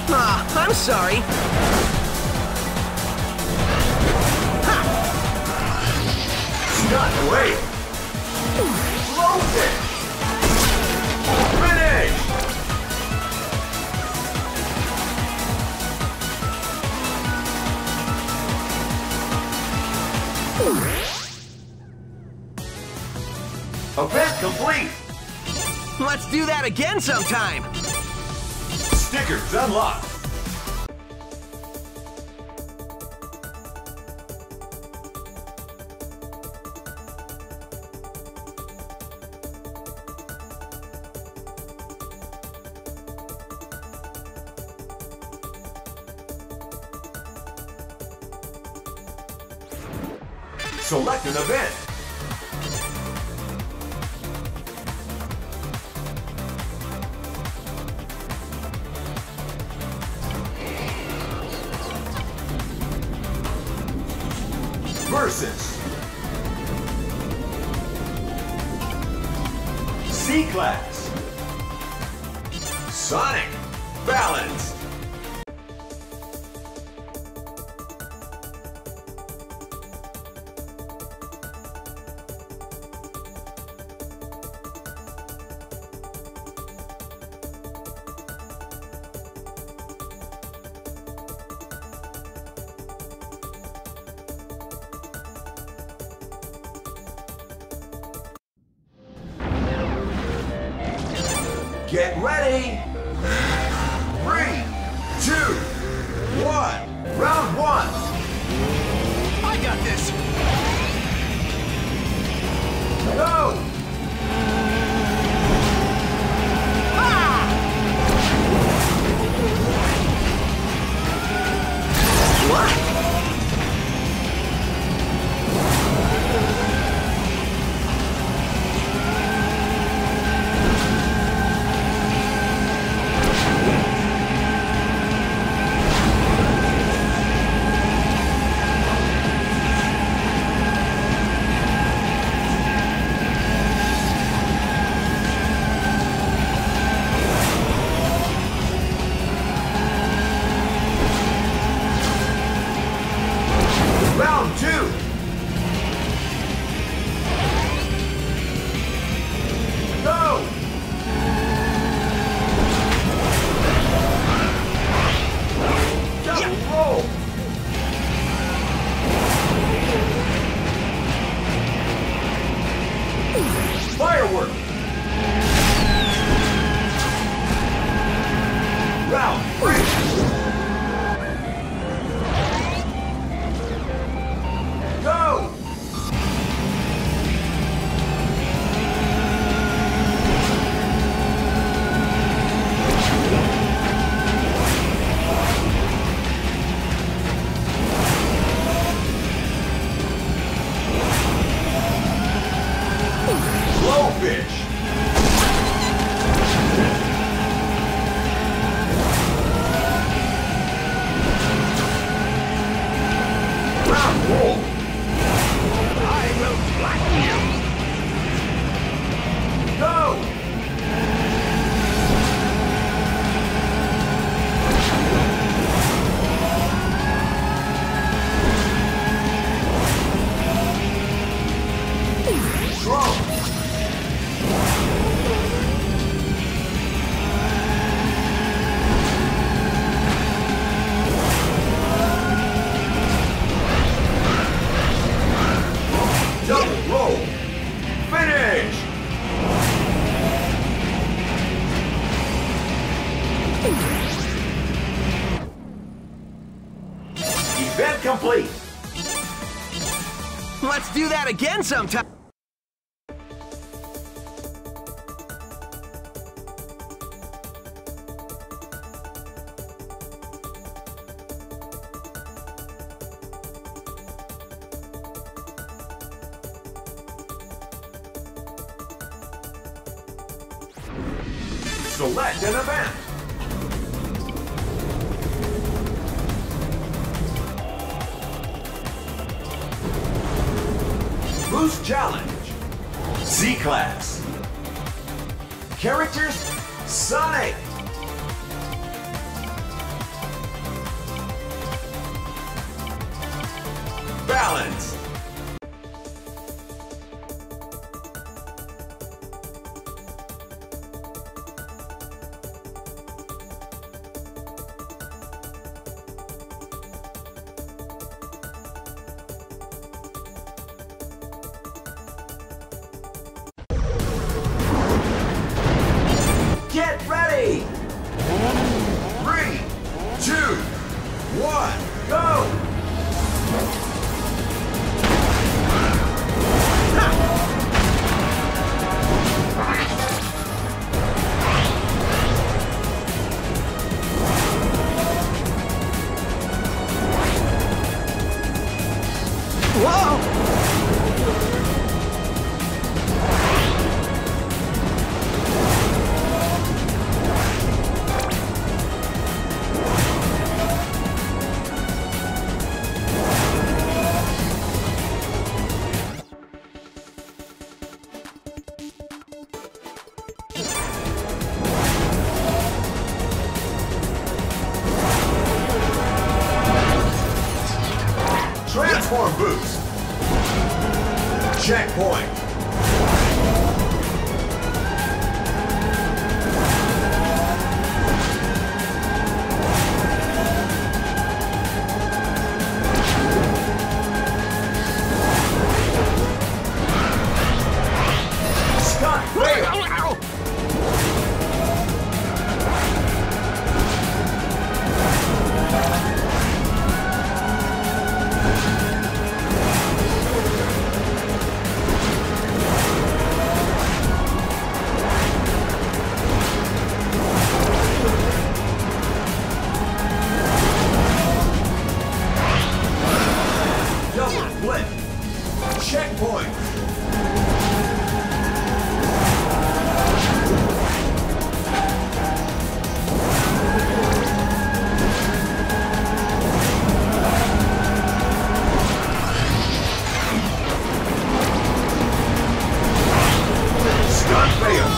Ah, I'm sorry. Not away. Long fish. Event complete! Let's do that again sometime! Stickers unlocked! Select an event! Versus C-Class Sonic Balance Get ready! Three, two, one! Round one! I got this! Go! Ah! What? bitch! Event complete! Let's do that again sometime! Select an event! Boost challenge. Z-Class. Characters, Sonic. Balance. Get ready! Three, two, one, go! Whoa! Transform boost. Checkpoint. Checkpoint! Stunt fail!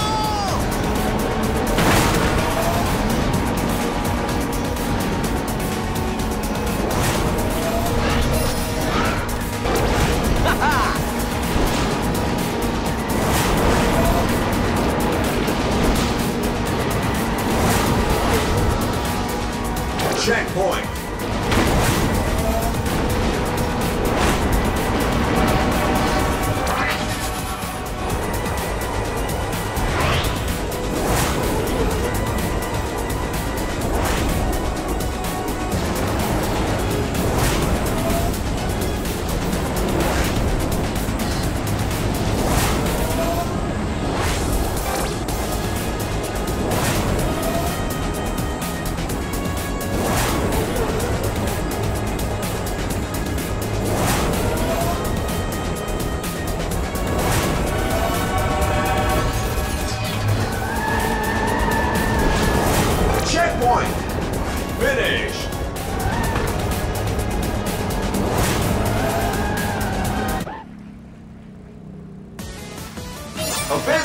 Checkpoint.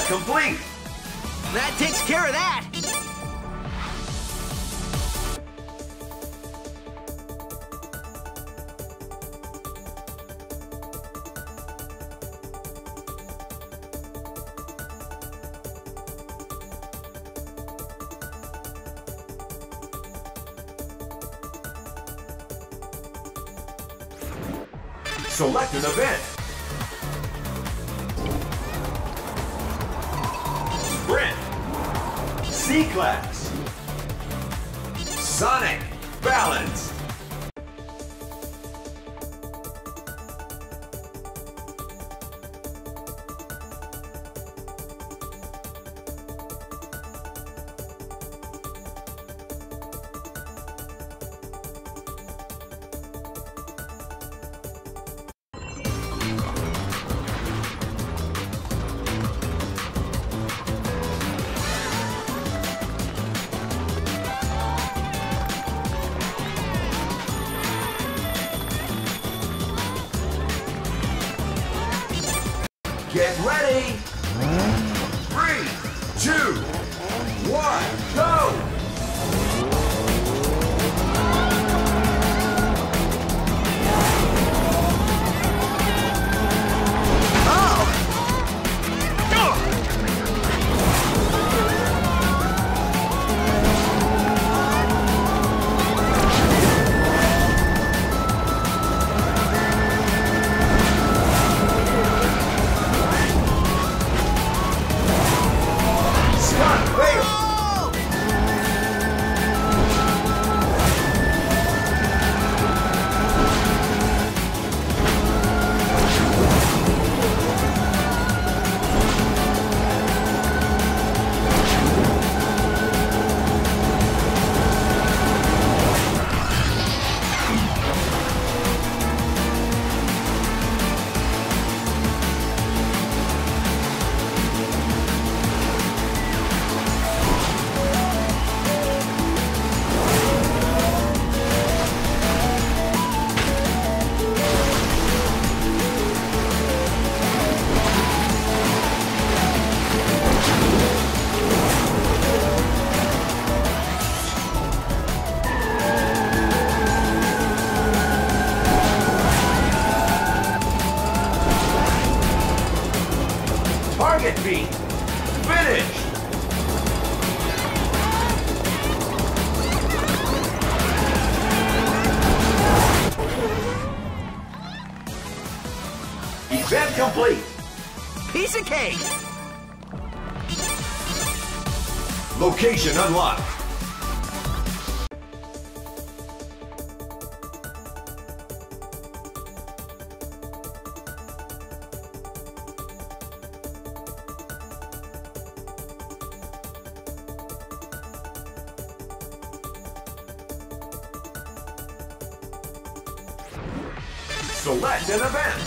complete. That takes care of that. Select an event. Sprint. C-Class. Sonic. Balance. Get ready! Three, two, one, go! Target beat. Finish. Event complete. Piece of cake. Location unlocked. Select an event.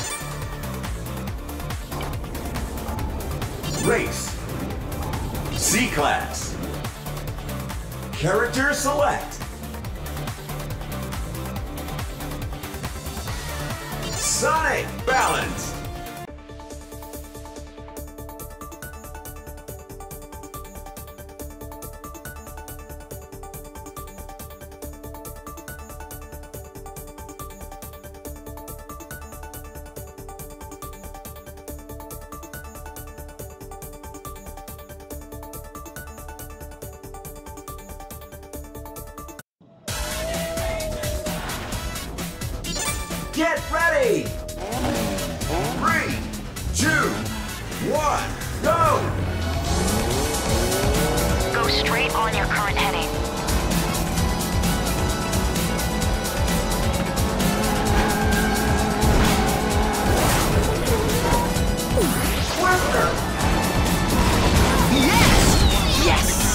Race. C-Class. Character select. Sonic Balance. Get ready! Three, two, one, go! Go straight on your current heading. Yes! Yes!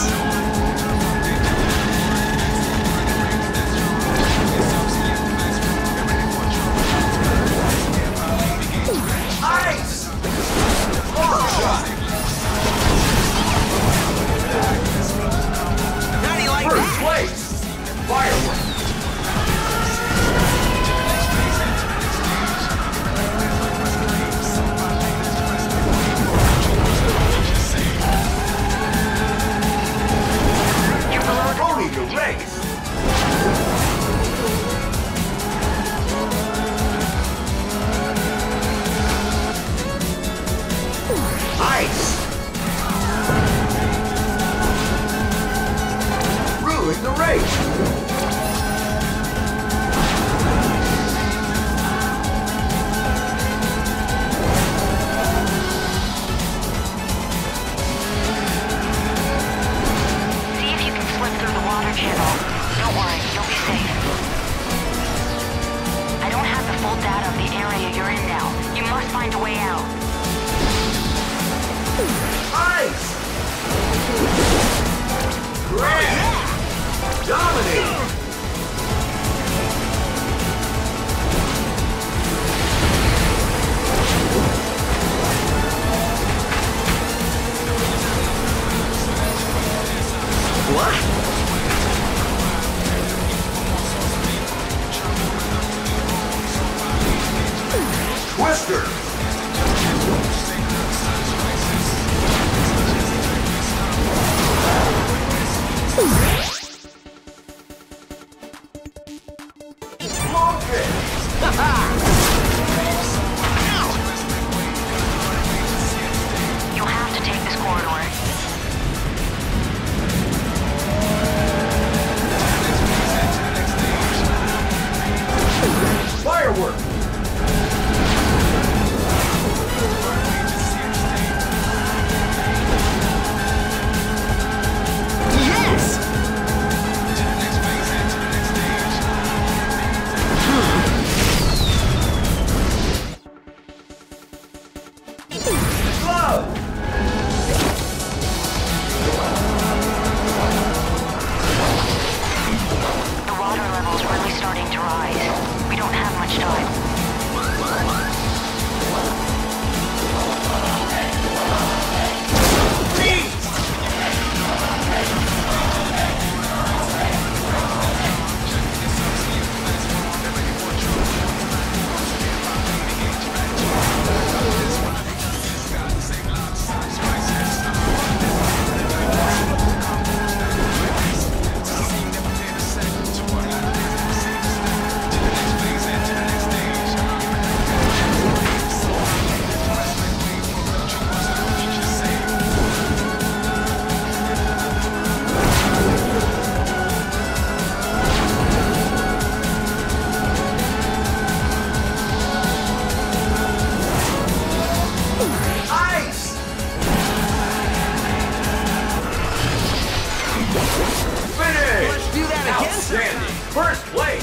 first place.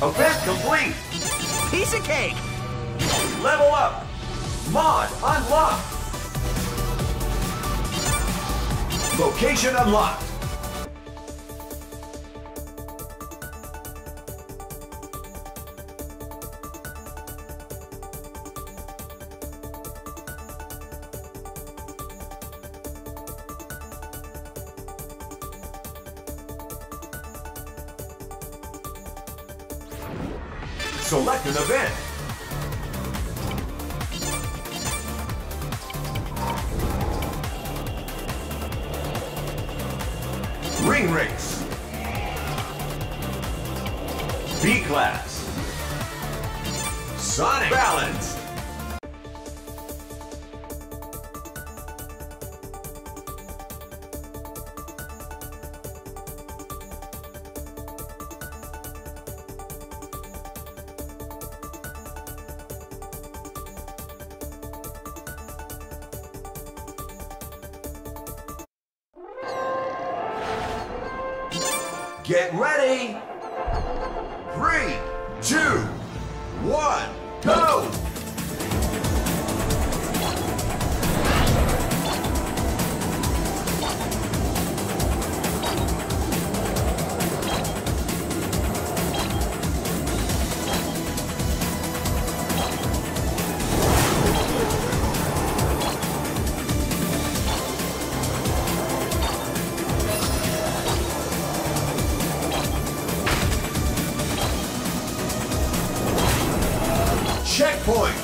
Event complete. Piece of cake. Level up. Mod unlocked. Location unlocked. Select an event. Ring race. B-class. Sonic Balance. Get ready! Three, two, one, go! Checkpoint!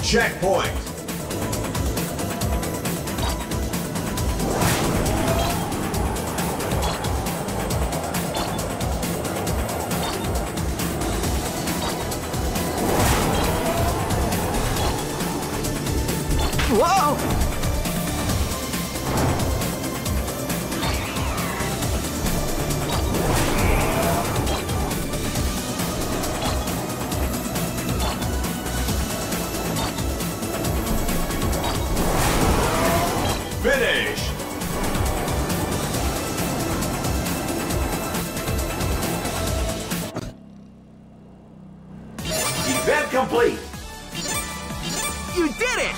Checkpoint! Whoa! Finish! Event complete! You did it!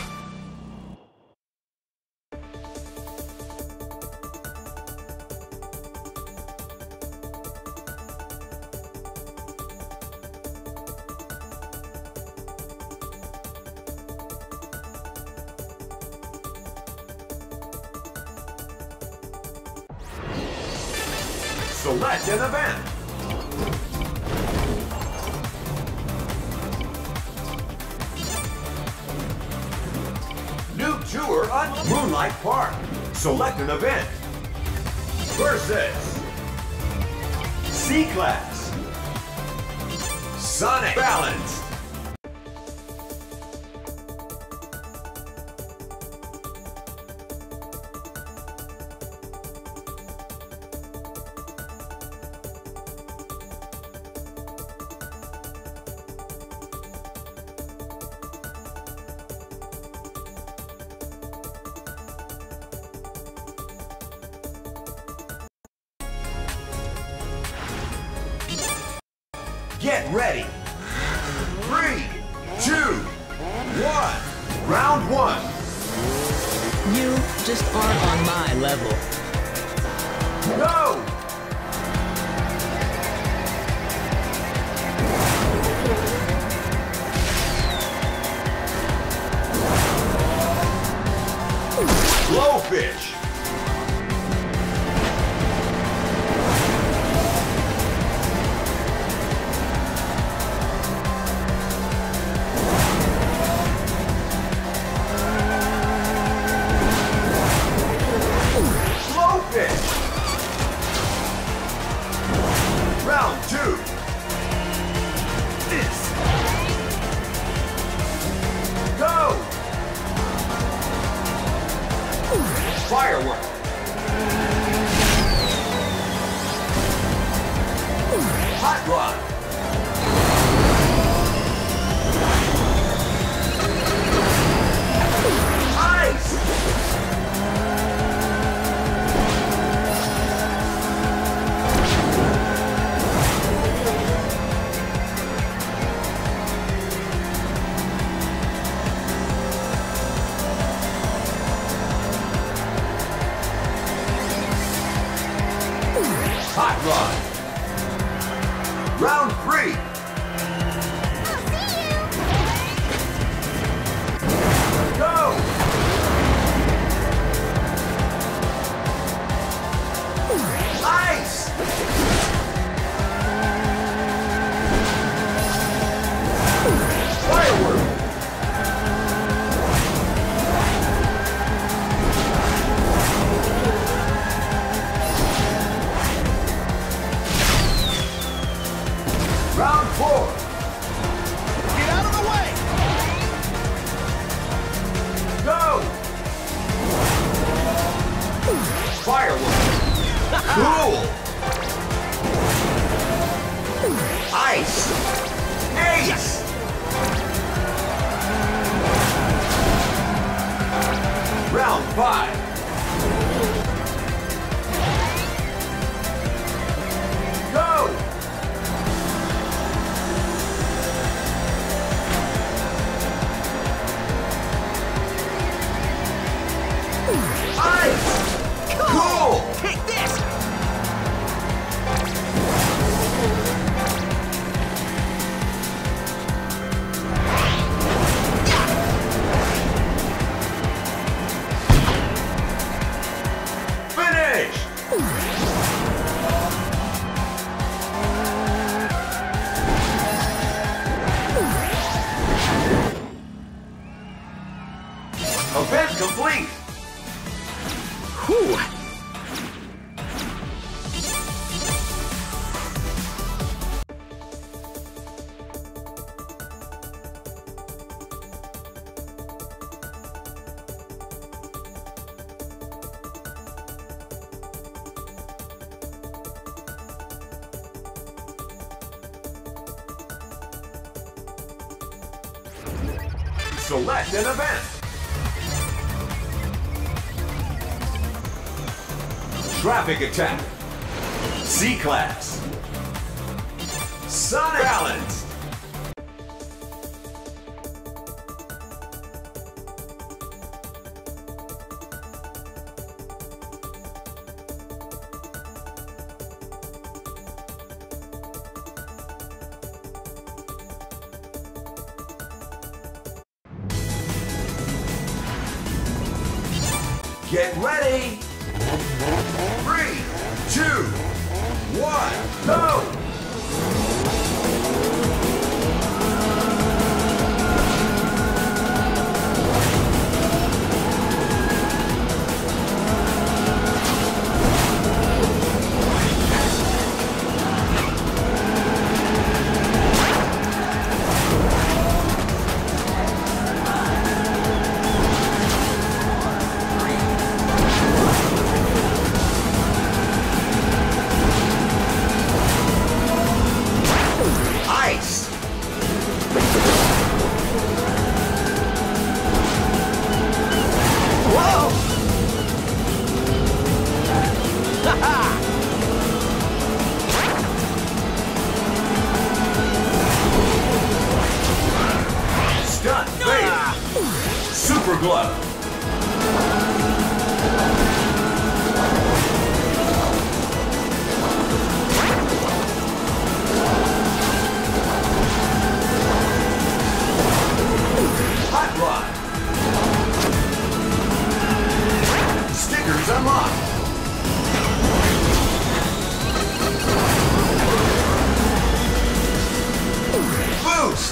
Select an event. New tour on Moonlight Park. Select an event. Versus C-Class. Sonic Balance. Get ready. Three, two, one. Round one. You just aren't on my level. No! Blowfish. firework. Hot rod. Hot rod. Round three. I'll see you. Go. Ice. Round four. Get out of the way. Go. Fireworks. Cool. Ice. Ace. Round five. Event complete! Whew! Select an event! Traffic attack. C-Class. Sun Balance. Get ready. Three, two, one, go! Super glove. Hot rod. Stickers unlocked. Boost.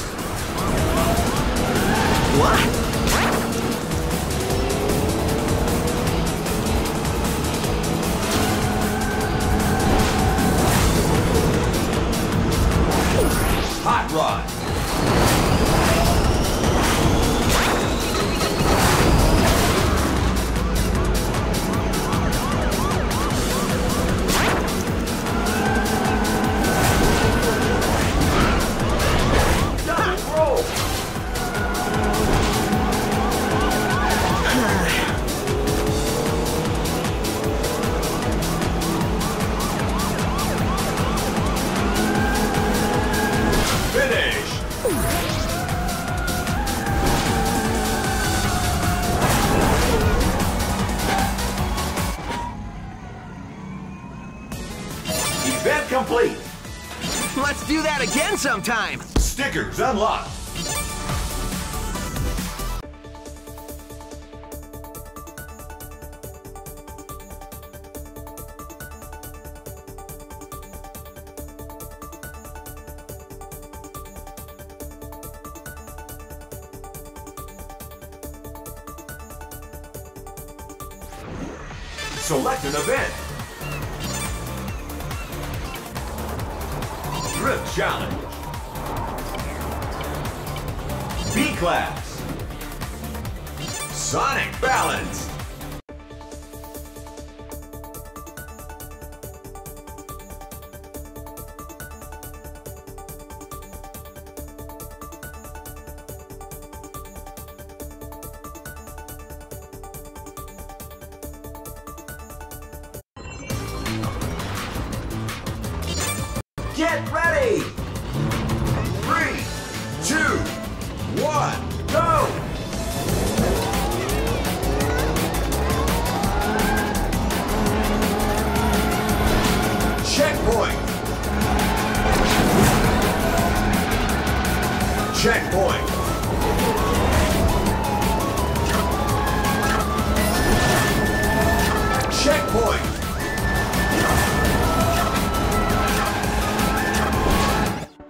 What? Rod. complete. Let's do that again sometime. Stickers unlocked. Select an event. Drift challenge. B-class. Sonic balance. Get ready! Three, two, one, go! Checkpoint! Checkpoint! Checkpoint! Get ready. Three,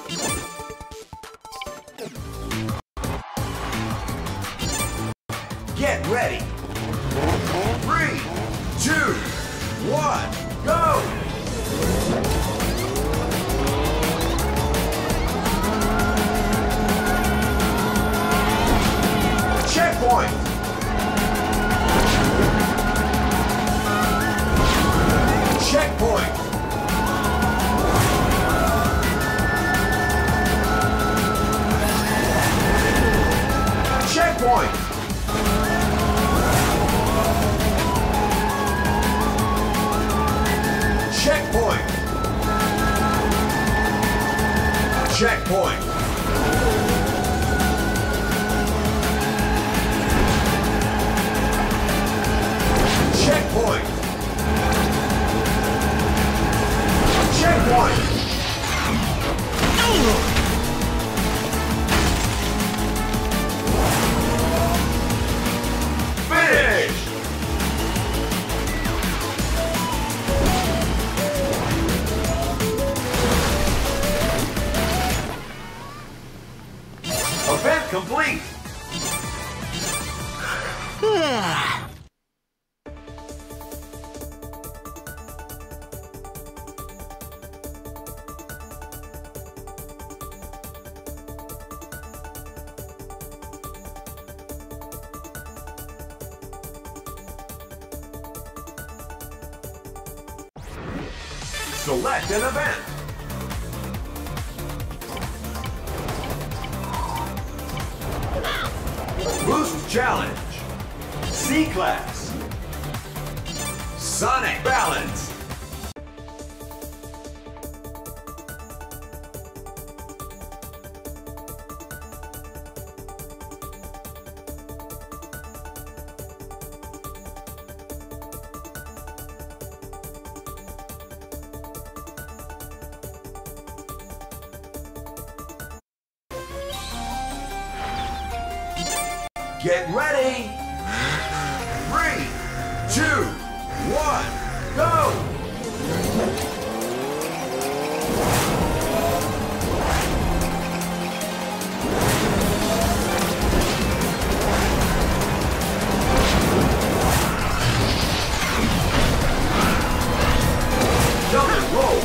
two, one, go! Checkpoint! Checkpoint! Checkpoint! Checkpoint! Checkpoint! Checkpoint! Checkpoint! Finish! Event complete! Select an event! Boost challenge. C-class. Sonic balance. Get ready! Three, two, one, go! Double roll!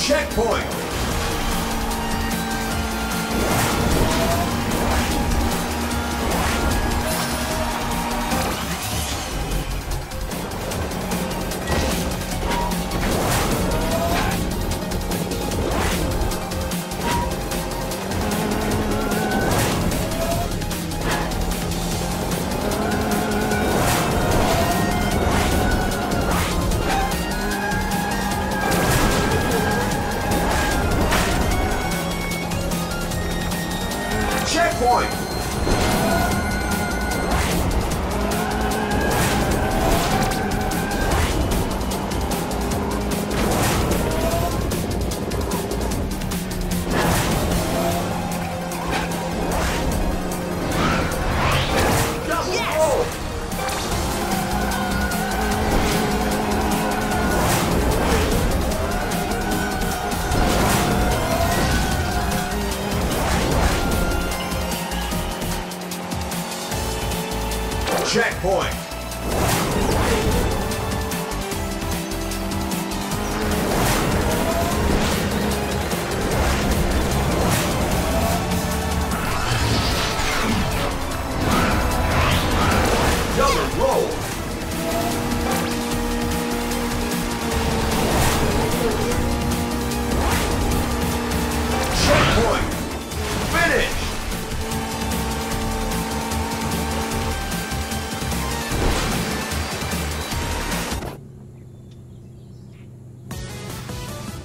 Checkpoint!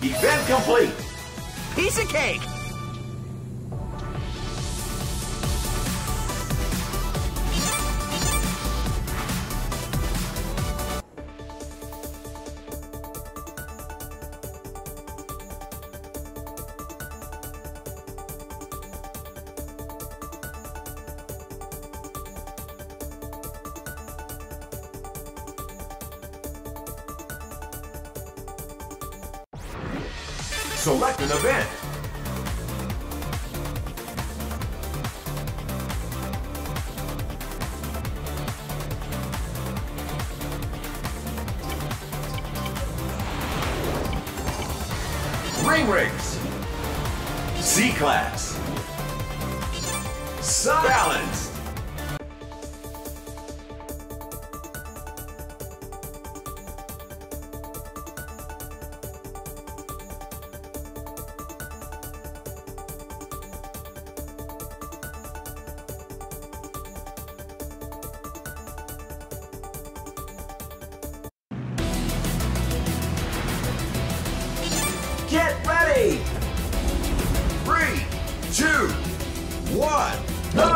Event complete. Piece of cake. Select an event. Ring race. C-Class. Balanced. Get ready! Three, two, one, go!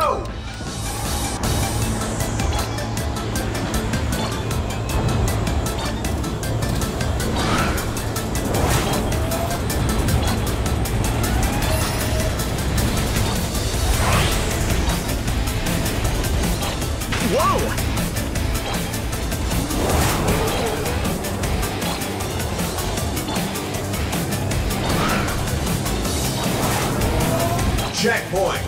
Whoa! Checkpoint. Checkpoint.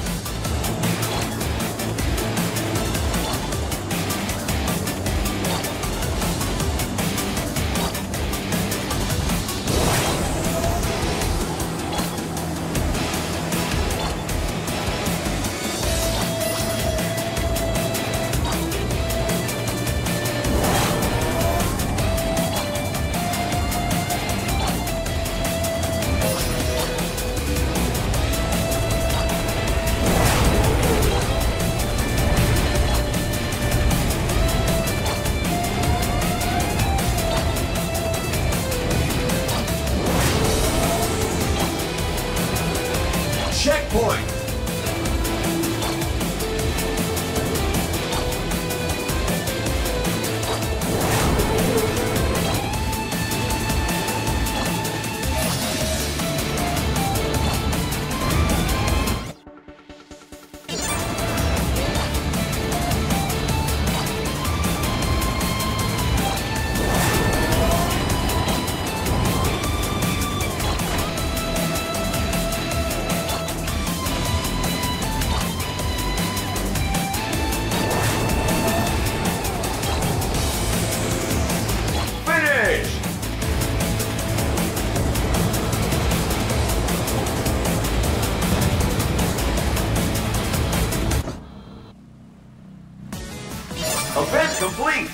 Event complete!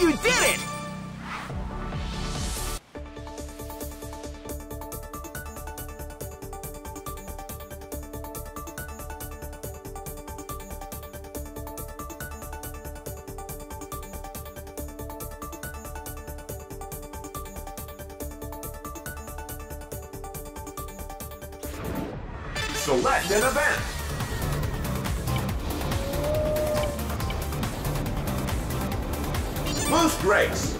You did it! Select an event! Boost race,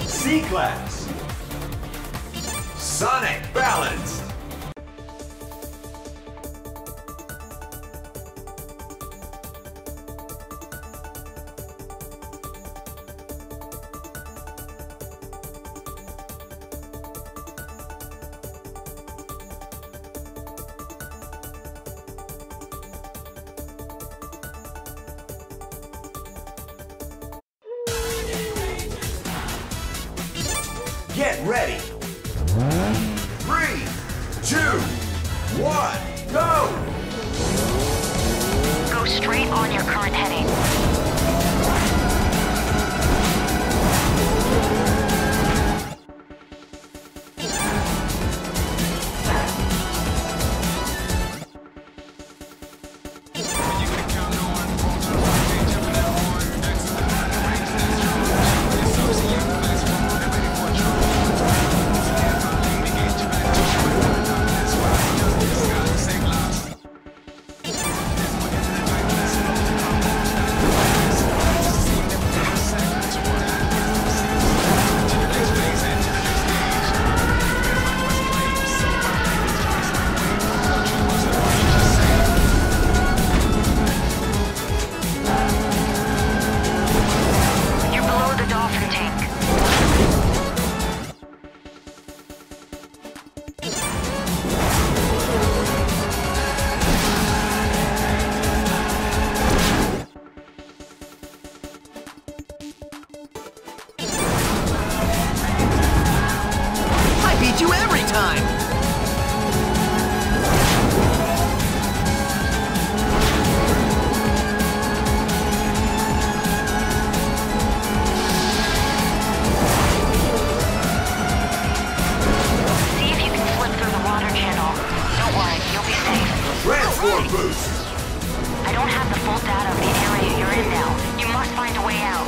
C-Class, Sonic Balanced. Get ready. Three, two, one, go! Go straight on your current heading. beat you every time! See if you can slip through the water channel. Don't worry, you'll be safe. Transform boost! I don't have the full data of the area you're in now. You must find a way out.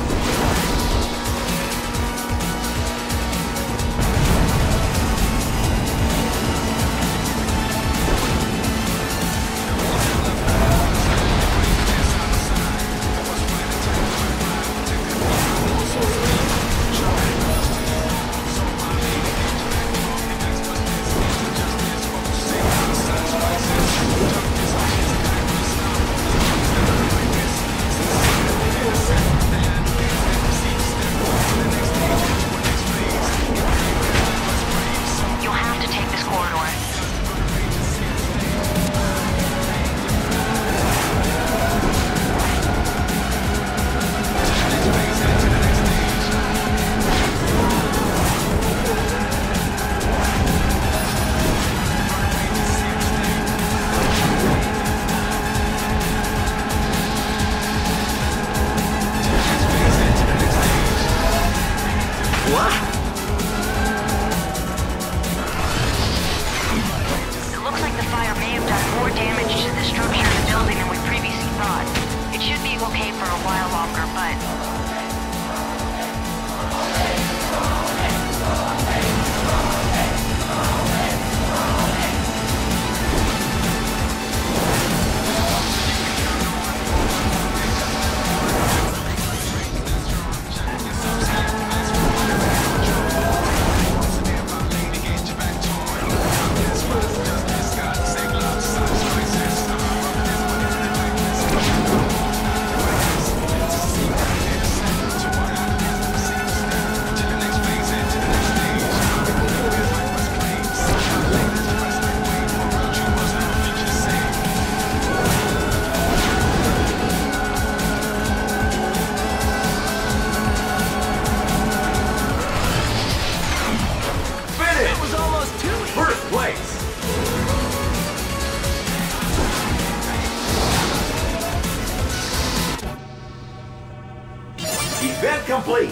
Event complete!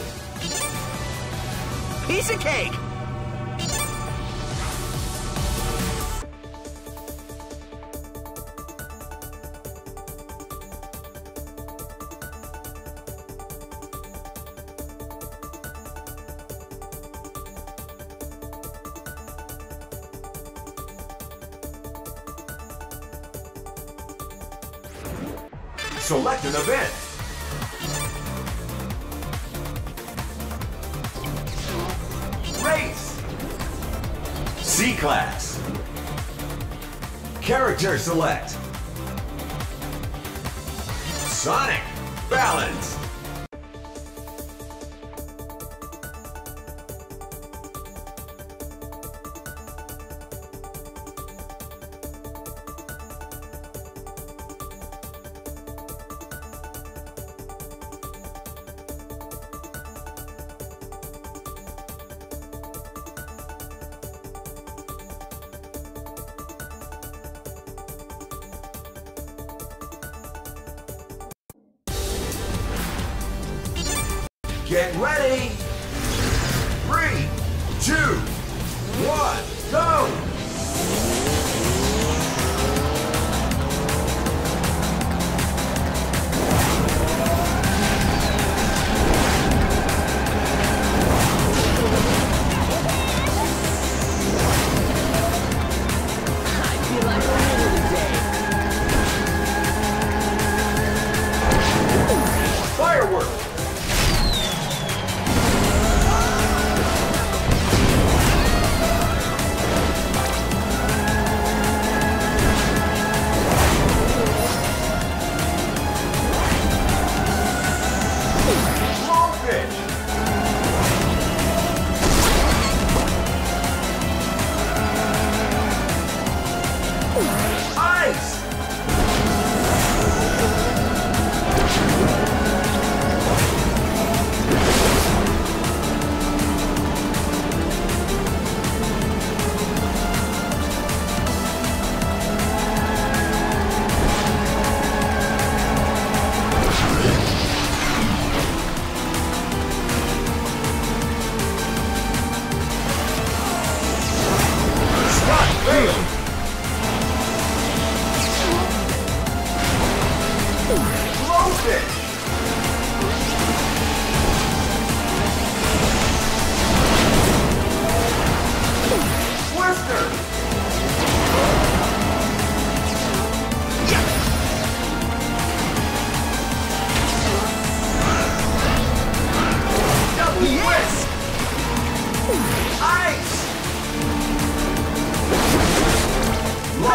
Piece of cake! Select an event! C-Class. Character select. Sonic Balance. Get ready! Three, two, one, go! Fireworks!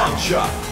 Strong shot.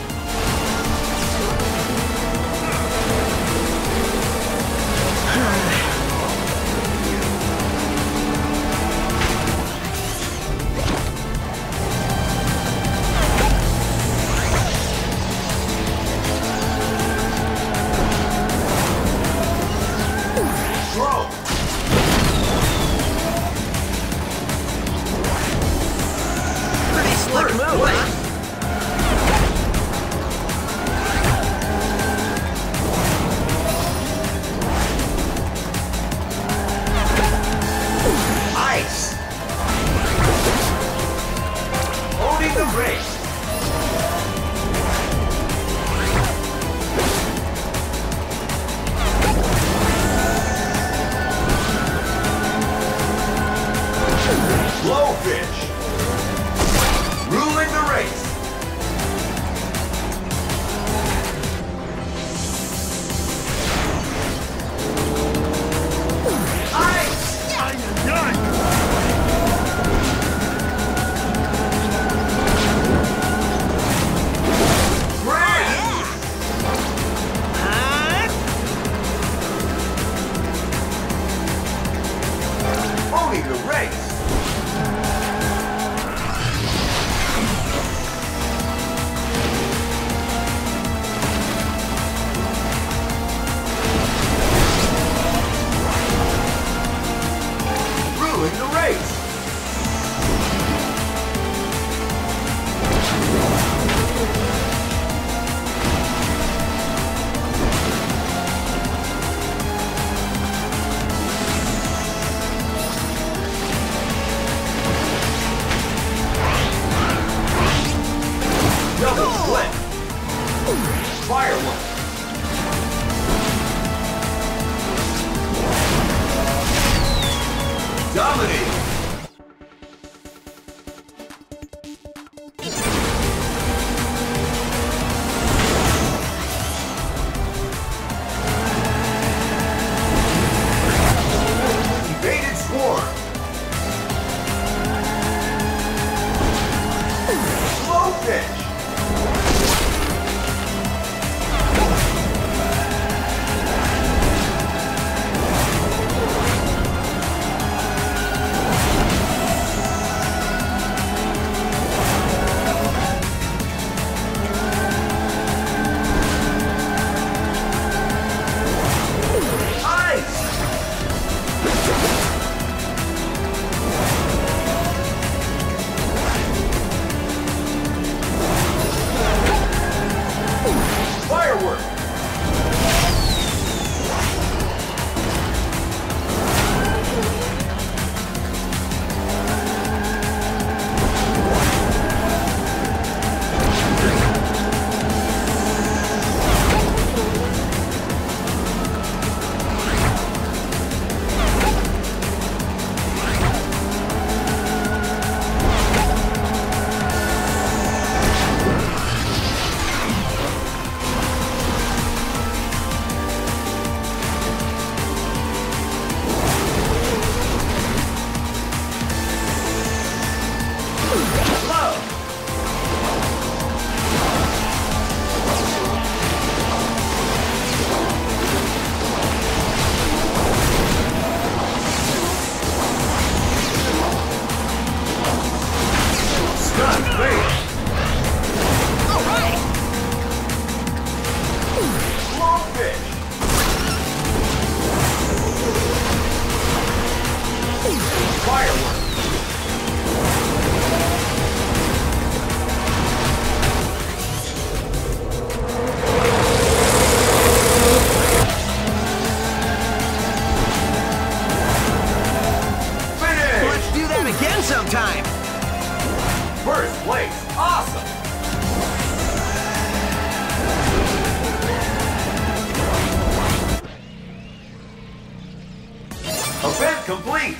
Complete!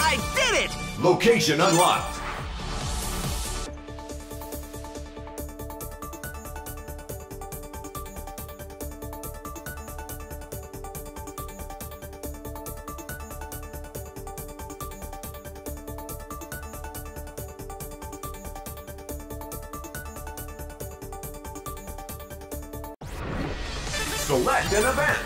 I did it! Location unlocked! Select an event.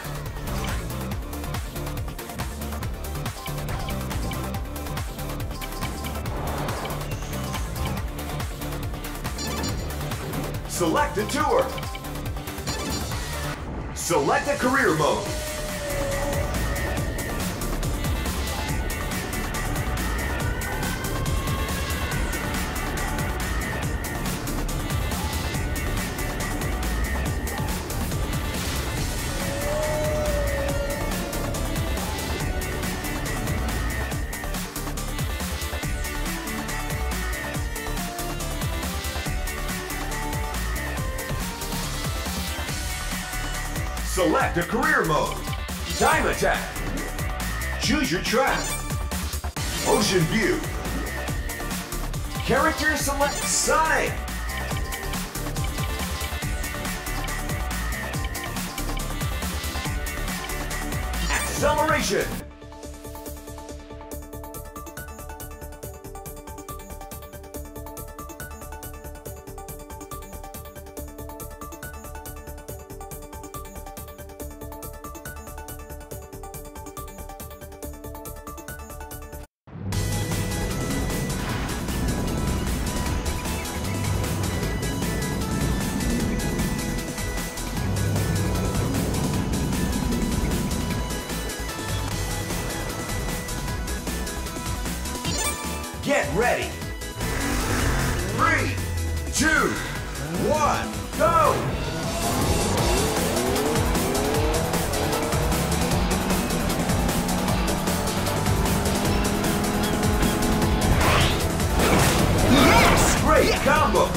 Select a tour. Select a career mode. Select a career mode. Time attack. Choose your track. Ocean view. Character select Sonic. Acceleration. Get ready. Three, two, one, go! Yes! Great yeah. Combo!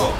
go.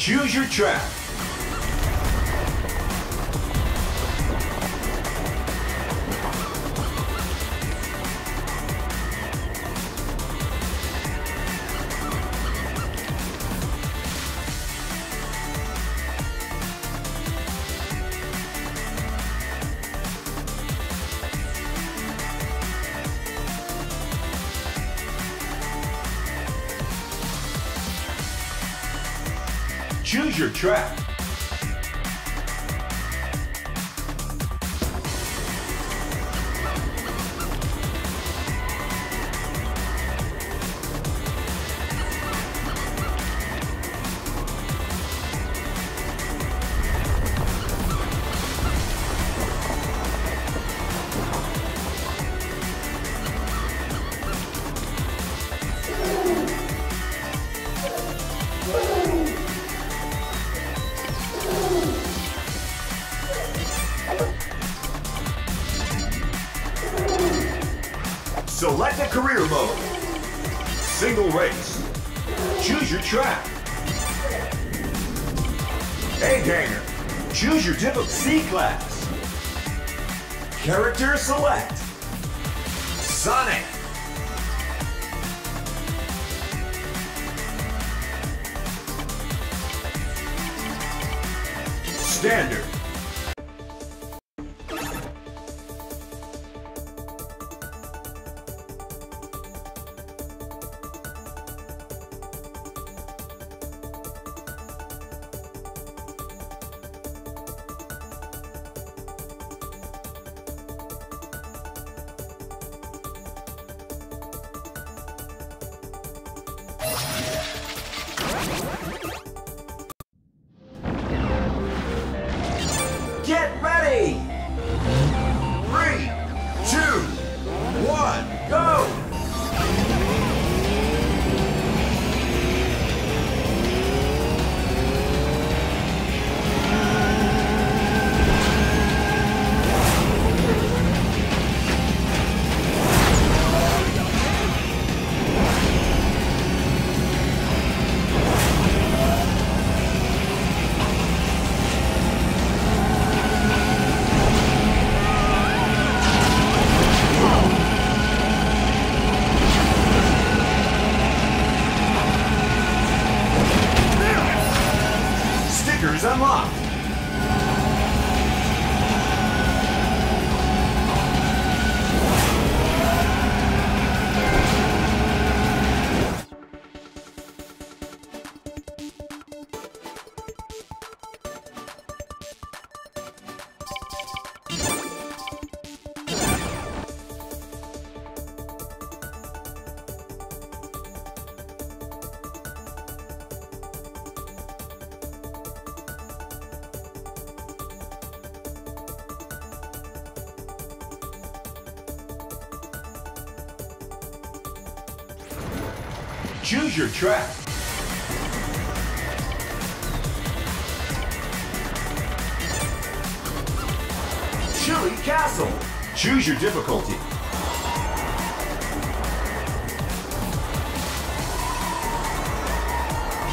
Choose your track. Choose your track. Select a career mode. Single race. Choose your track. Egg hanger. Choose your typical C class. Character select. Sonic. Standard. Get ready! Three, two, one, go! Unlocked. Choose your track. Chili Castle. Choose your difficulty.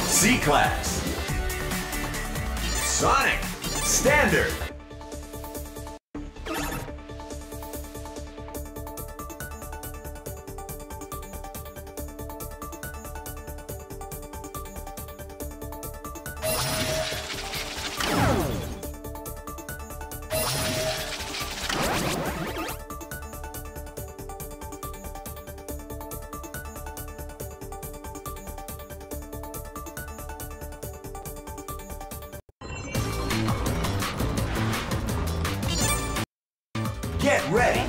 C-Class. Sonic. Standard. Get ready.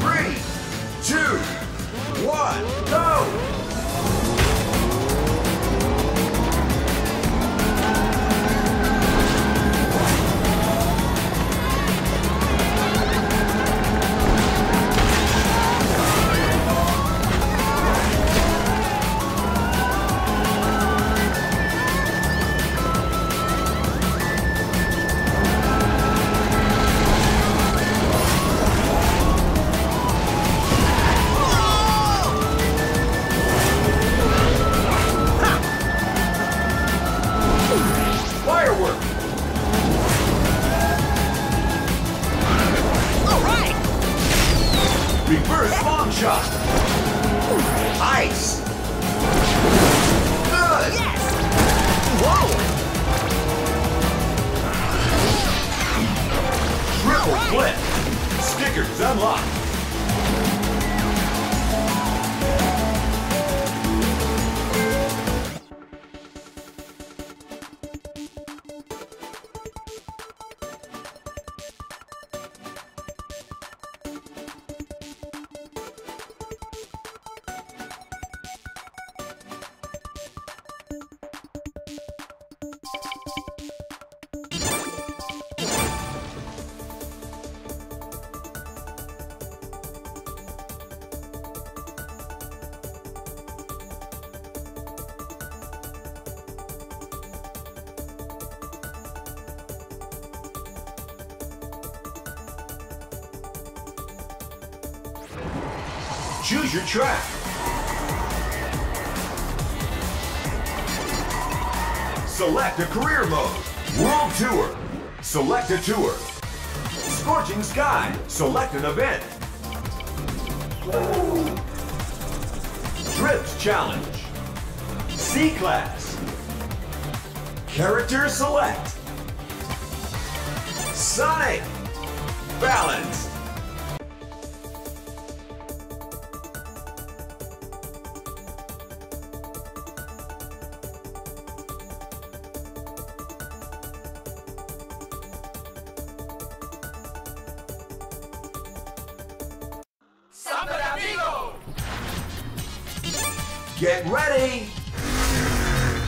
Three, two, one, go! Reverse long shot. Ice. Good. Yes. Whoa. Triple right. Flip. Stickers unlocked. Choose your track. Select a career mode. World Tour. Select a tour. Scorching Sky. Select an event. Drift Challenge. C-Class. Character Select. Sonic. Balance. Get ready!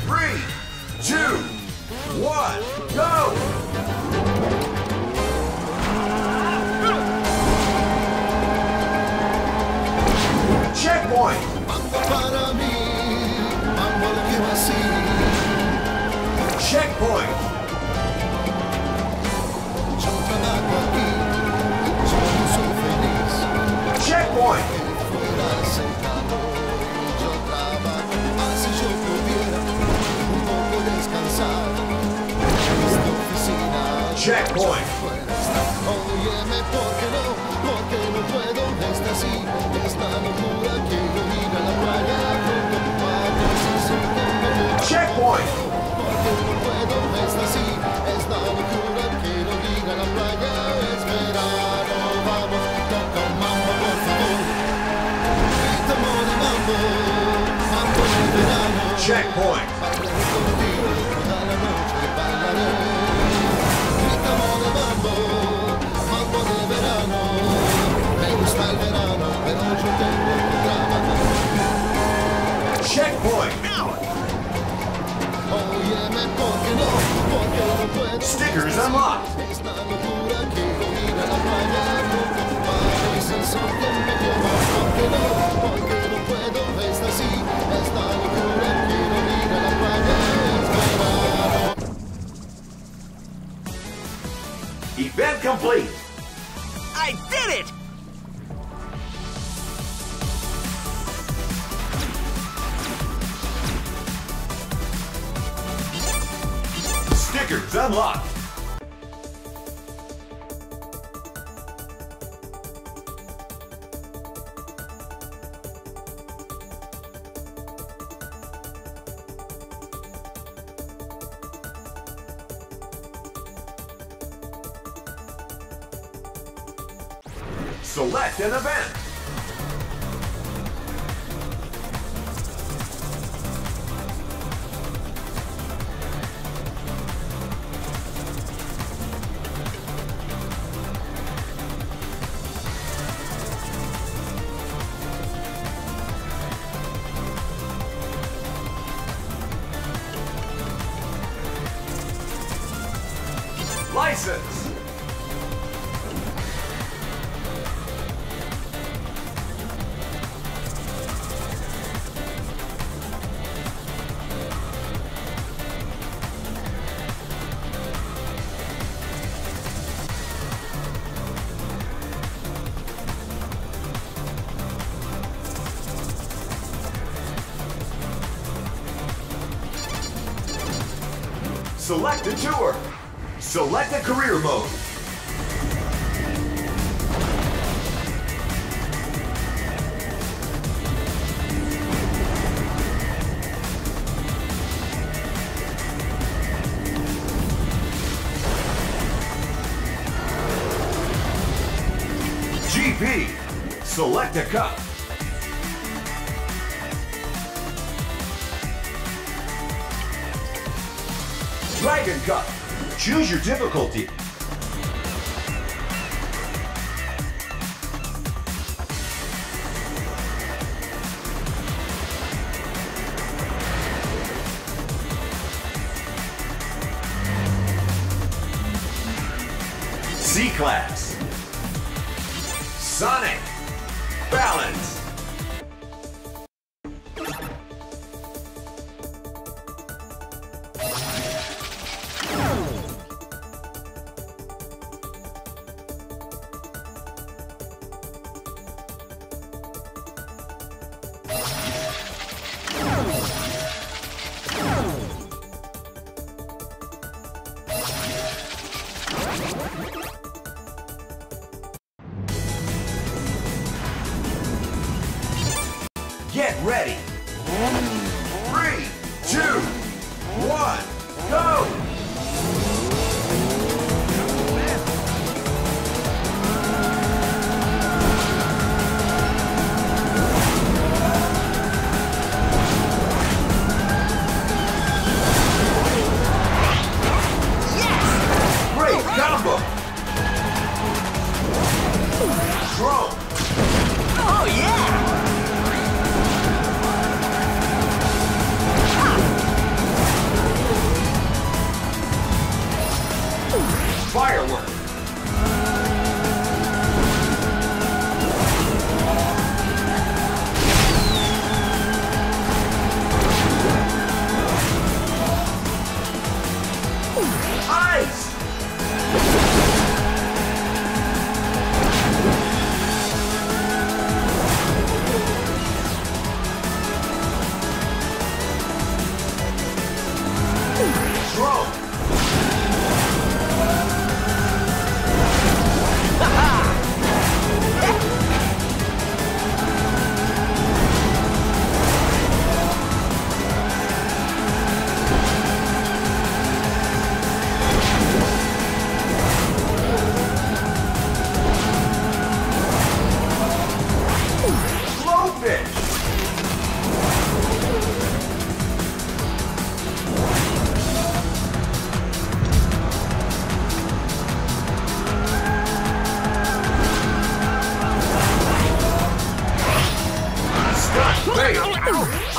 Three, two, one, go! Checkpoint. Checkpoint. Checkpoint. Checkpoint. Stickers unlocked. Event complete. I did it. Stickers unlocked. Select an event. License. Select a tour. Select a career mode. G P. Select a cup. Dragon Cup. Choose your difficulty. C-Class. Sonic. Balance. ready. Three, two, one, go!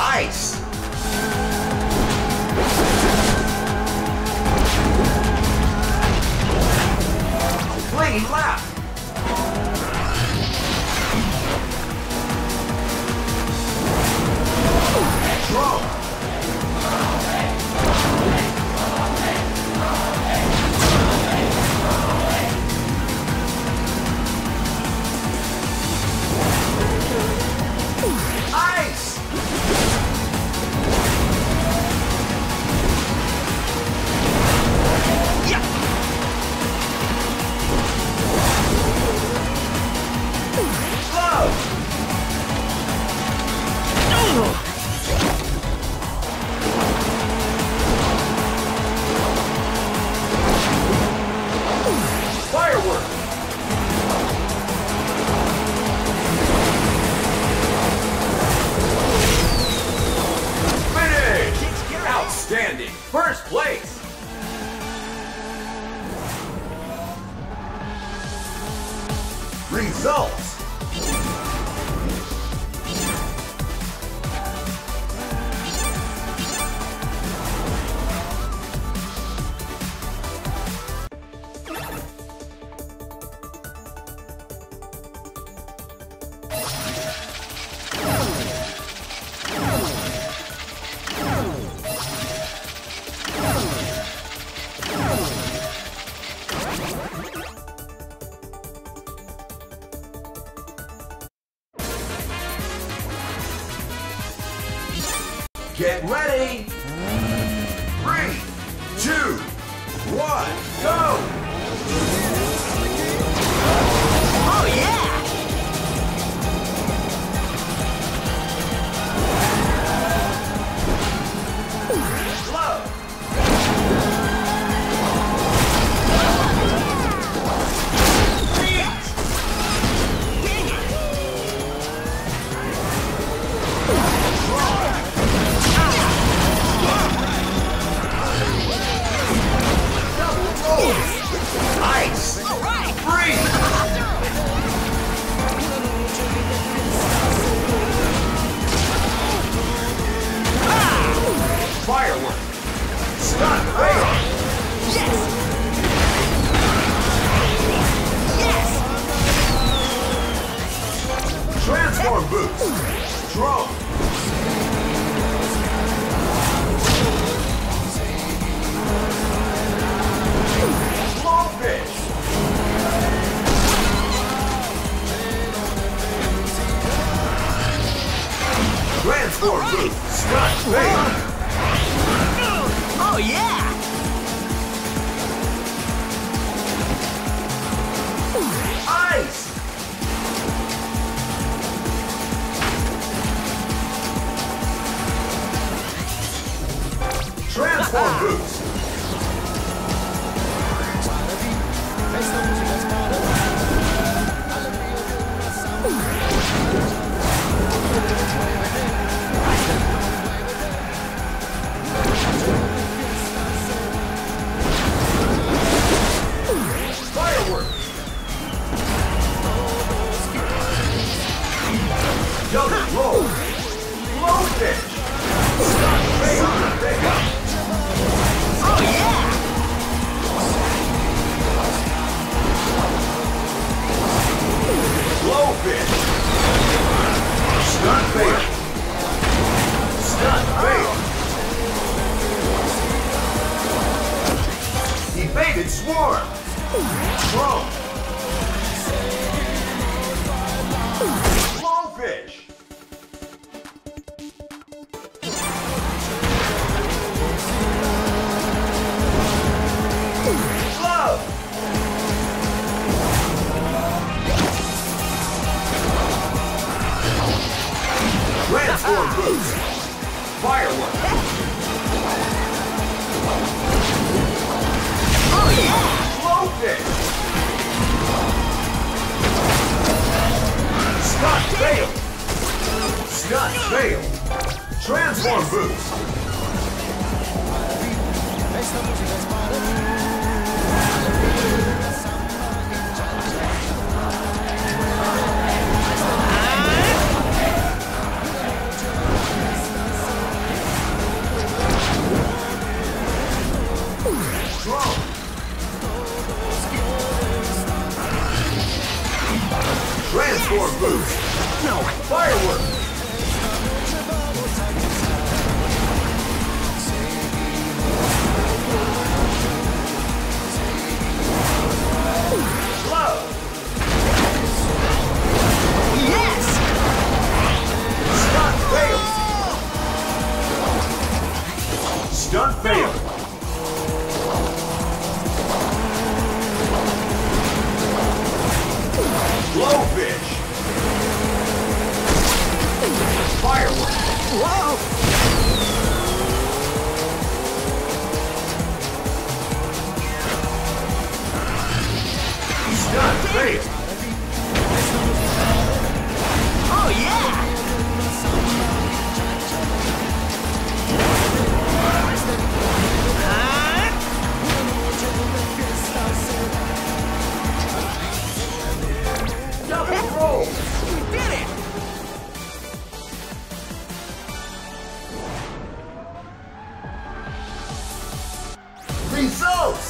Ice! Clean lap! Drone! First place! Results! Get ready! Three, two, one, go! Oh yeah! Transform boot! Strut fail! Oh yeah! Ice! Double blow! Blow fish! Stop Rayon Big Up! Oh yeah! Blow fish! Stun fail! Stun fail! Evaded swarm! Blow! Blowfish! Blow! Transform boost! Firework! Oh yeah! Blowfish! Stun fail! Stun fail! Transform boost! Draw! Transform boost! No! Firework! Blow! Yes! Stun fail! Stun fail! Blowfish! Firework! Whoa! Stun fail! Oh yeah! Double roll! We did it! Results!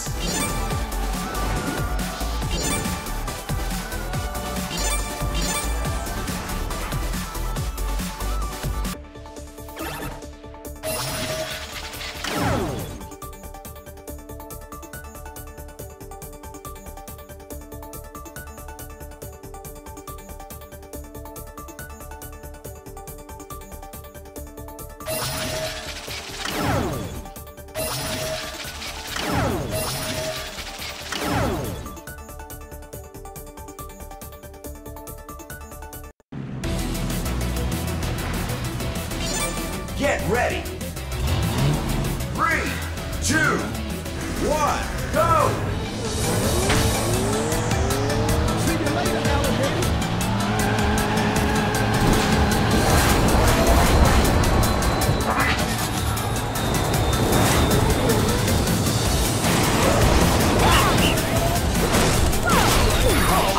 Get ready! Three, two, one, go! See you later, alligator!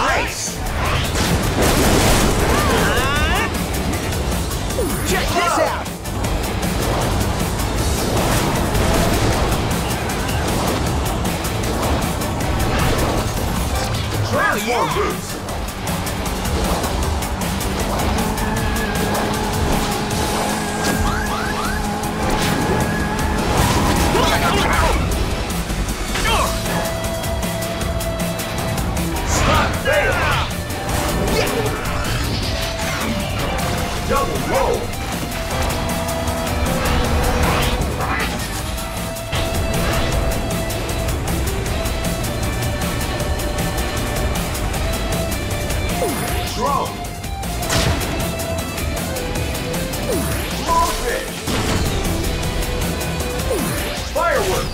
Ice! Check this out! Transform yeah. boost! Stop fail! Yeah. Double roll! Throw! Blowfish! Firework!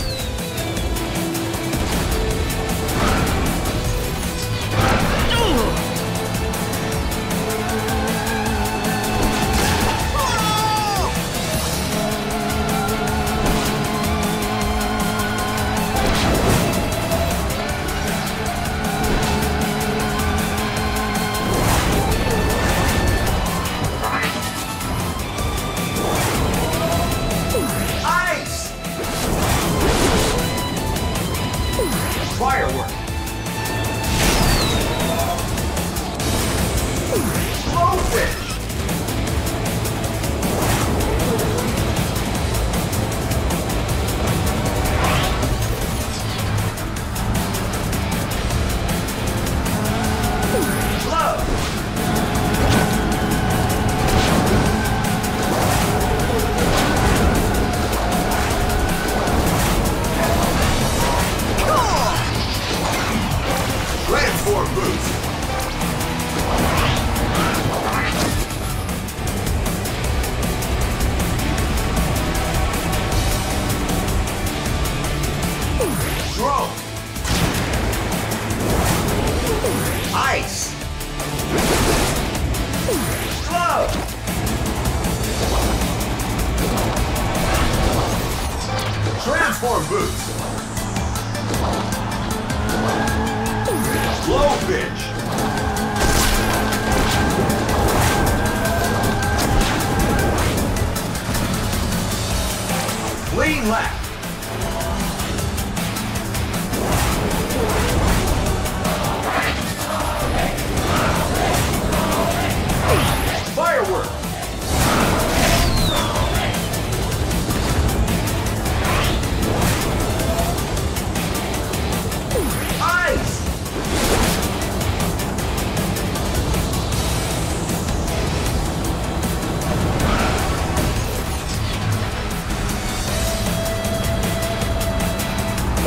Nice! Blow! Transform boots! Blow pitch! Lean lap. Firework. Ice.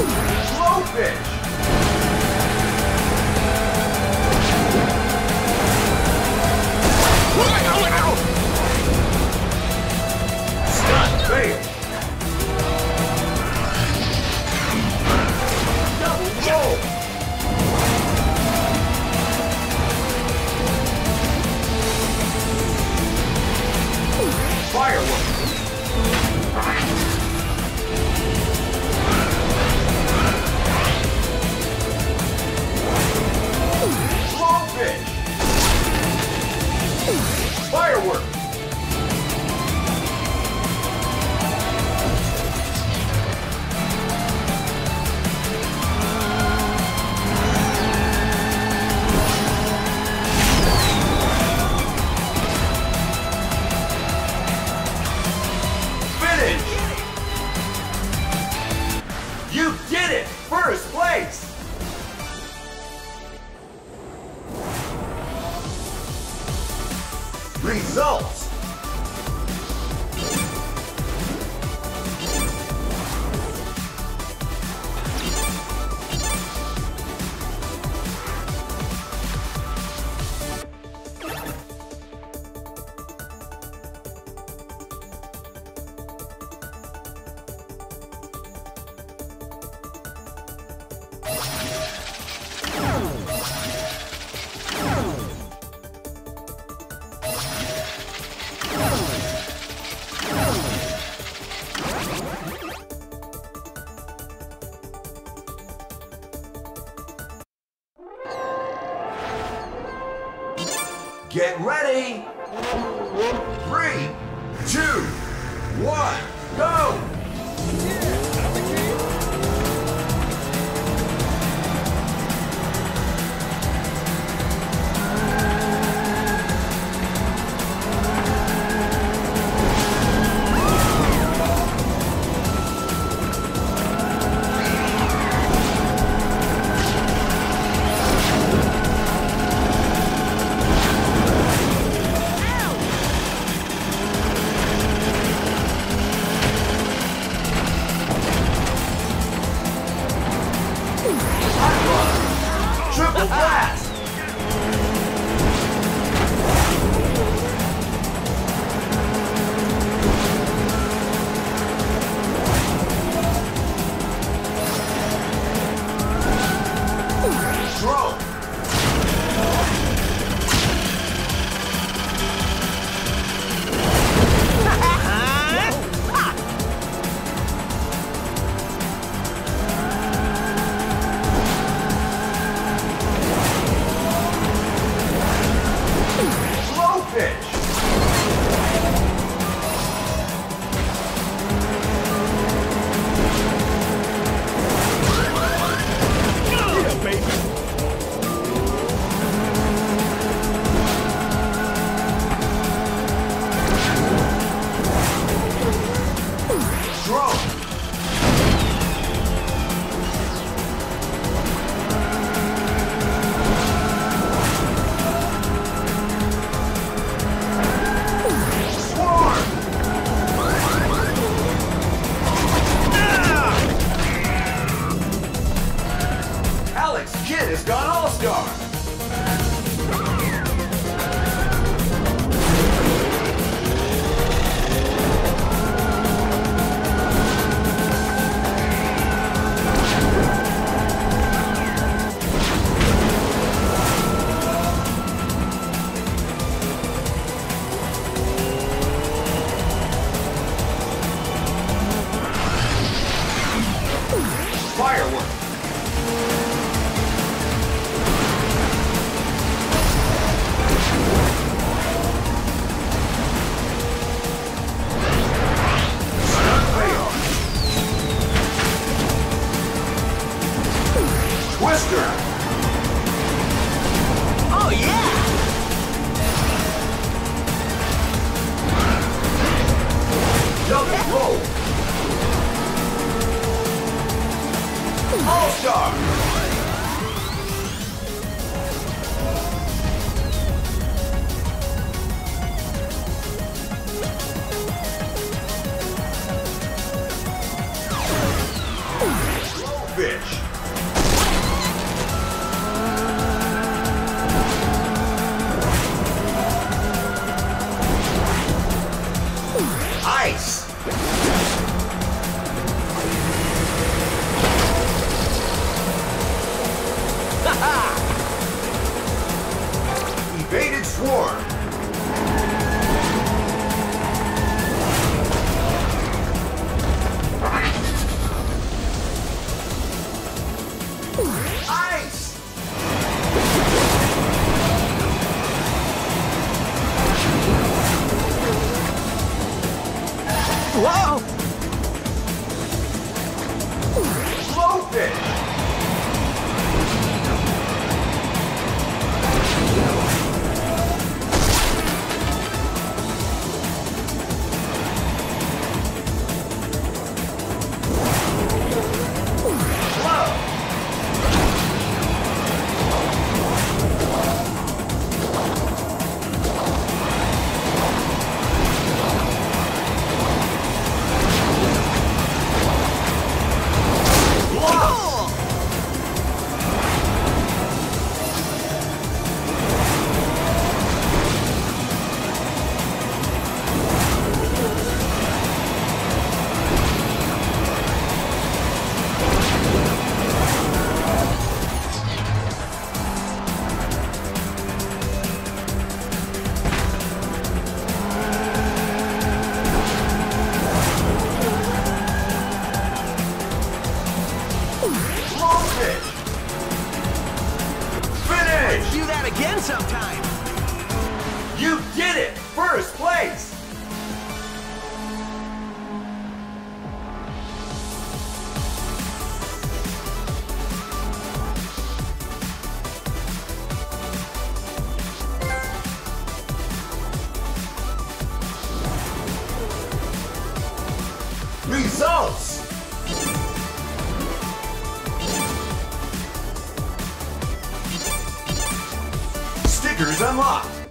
Blowfish. Firework! Finish! You did it! First place! Results. Get ready! Three, two, one, go! war. Ice! Whoa! Blowfish! Do that again sometime! You did it! First place! Results! Unlocked.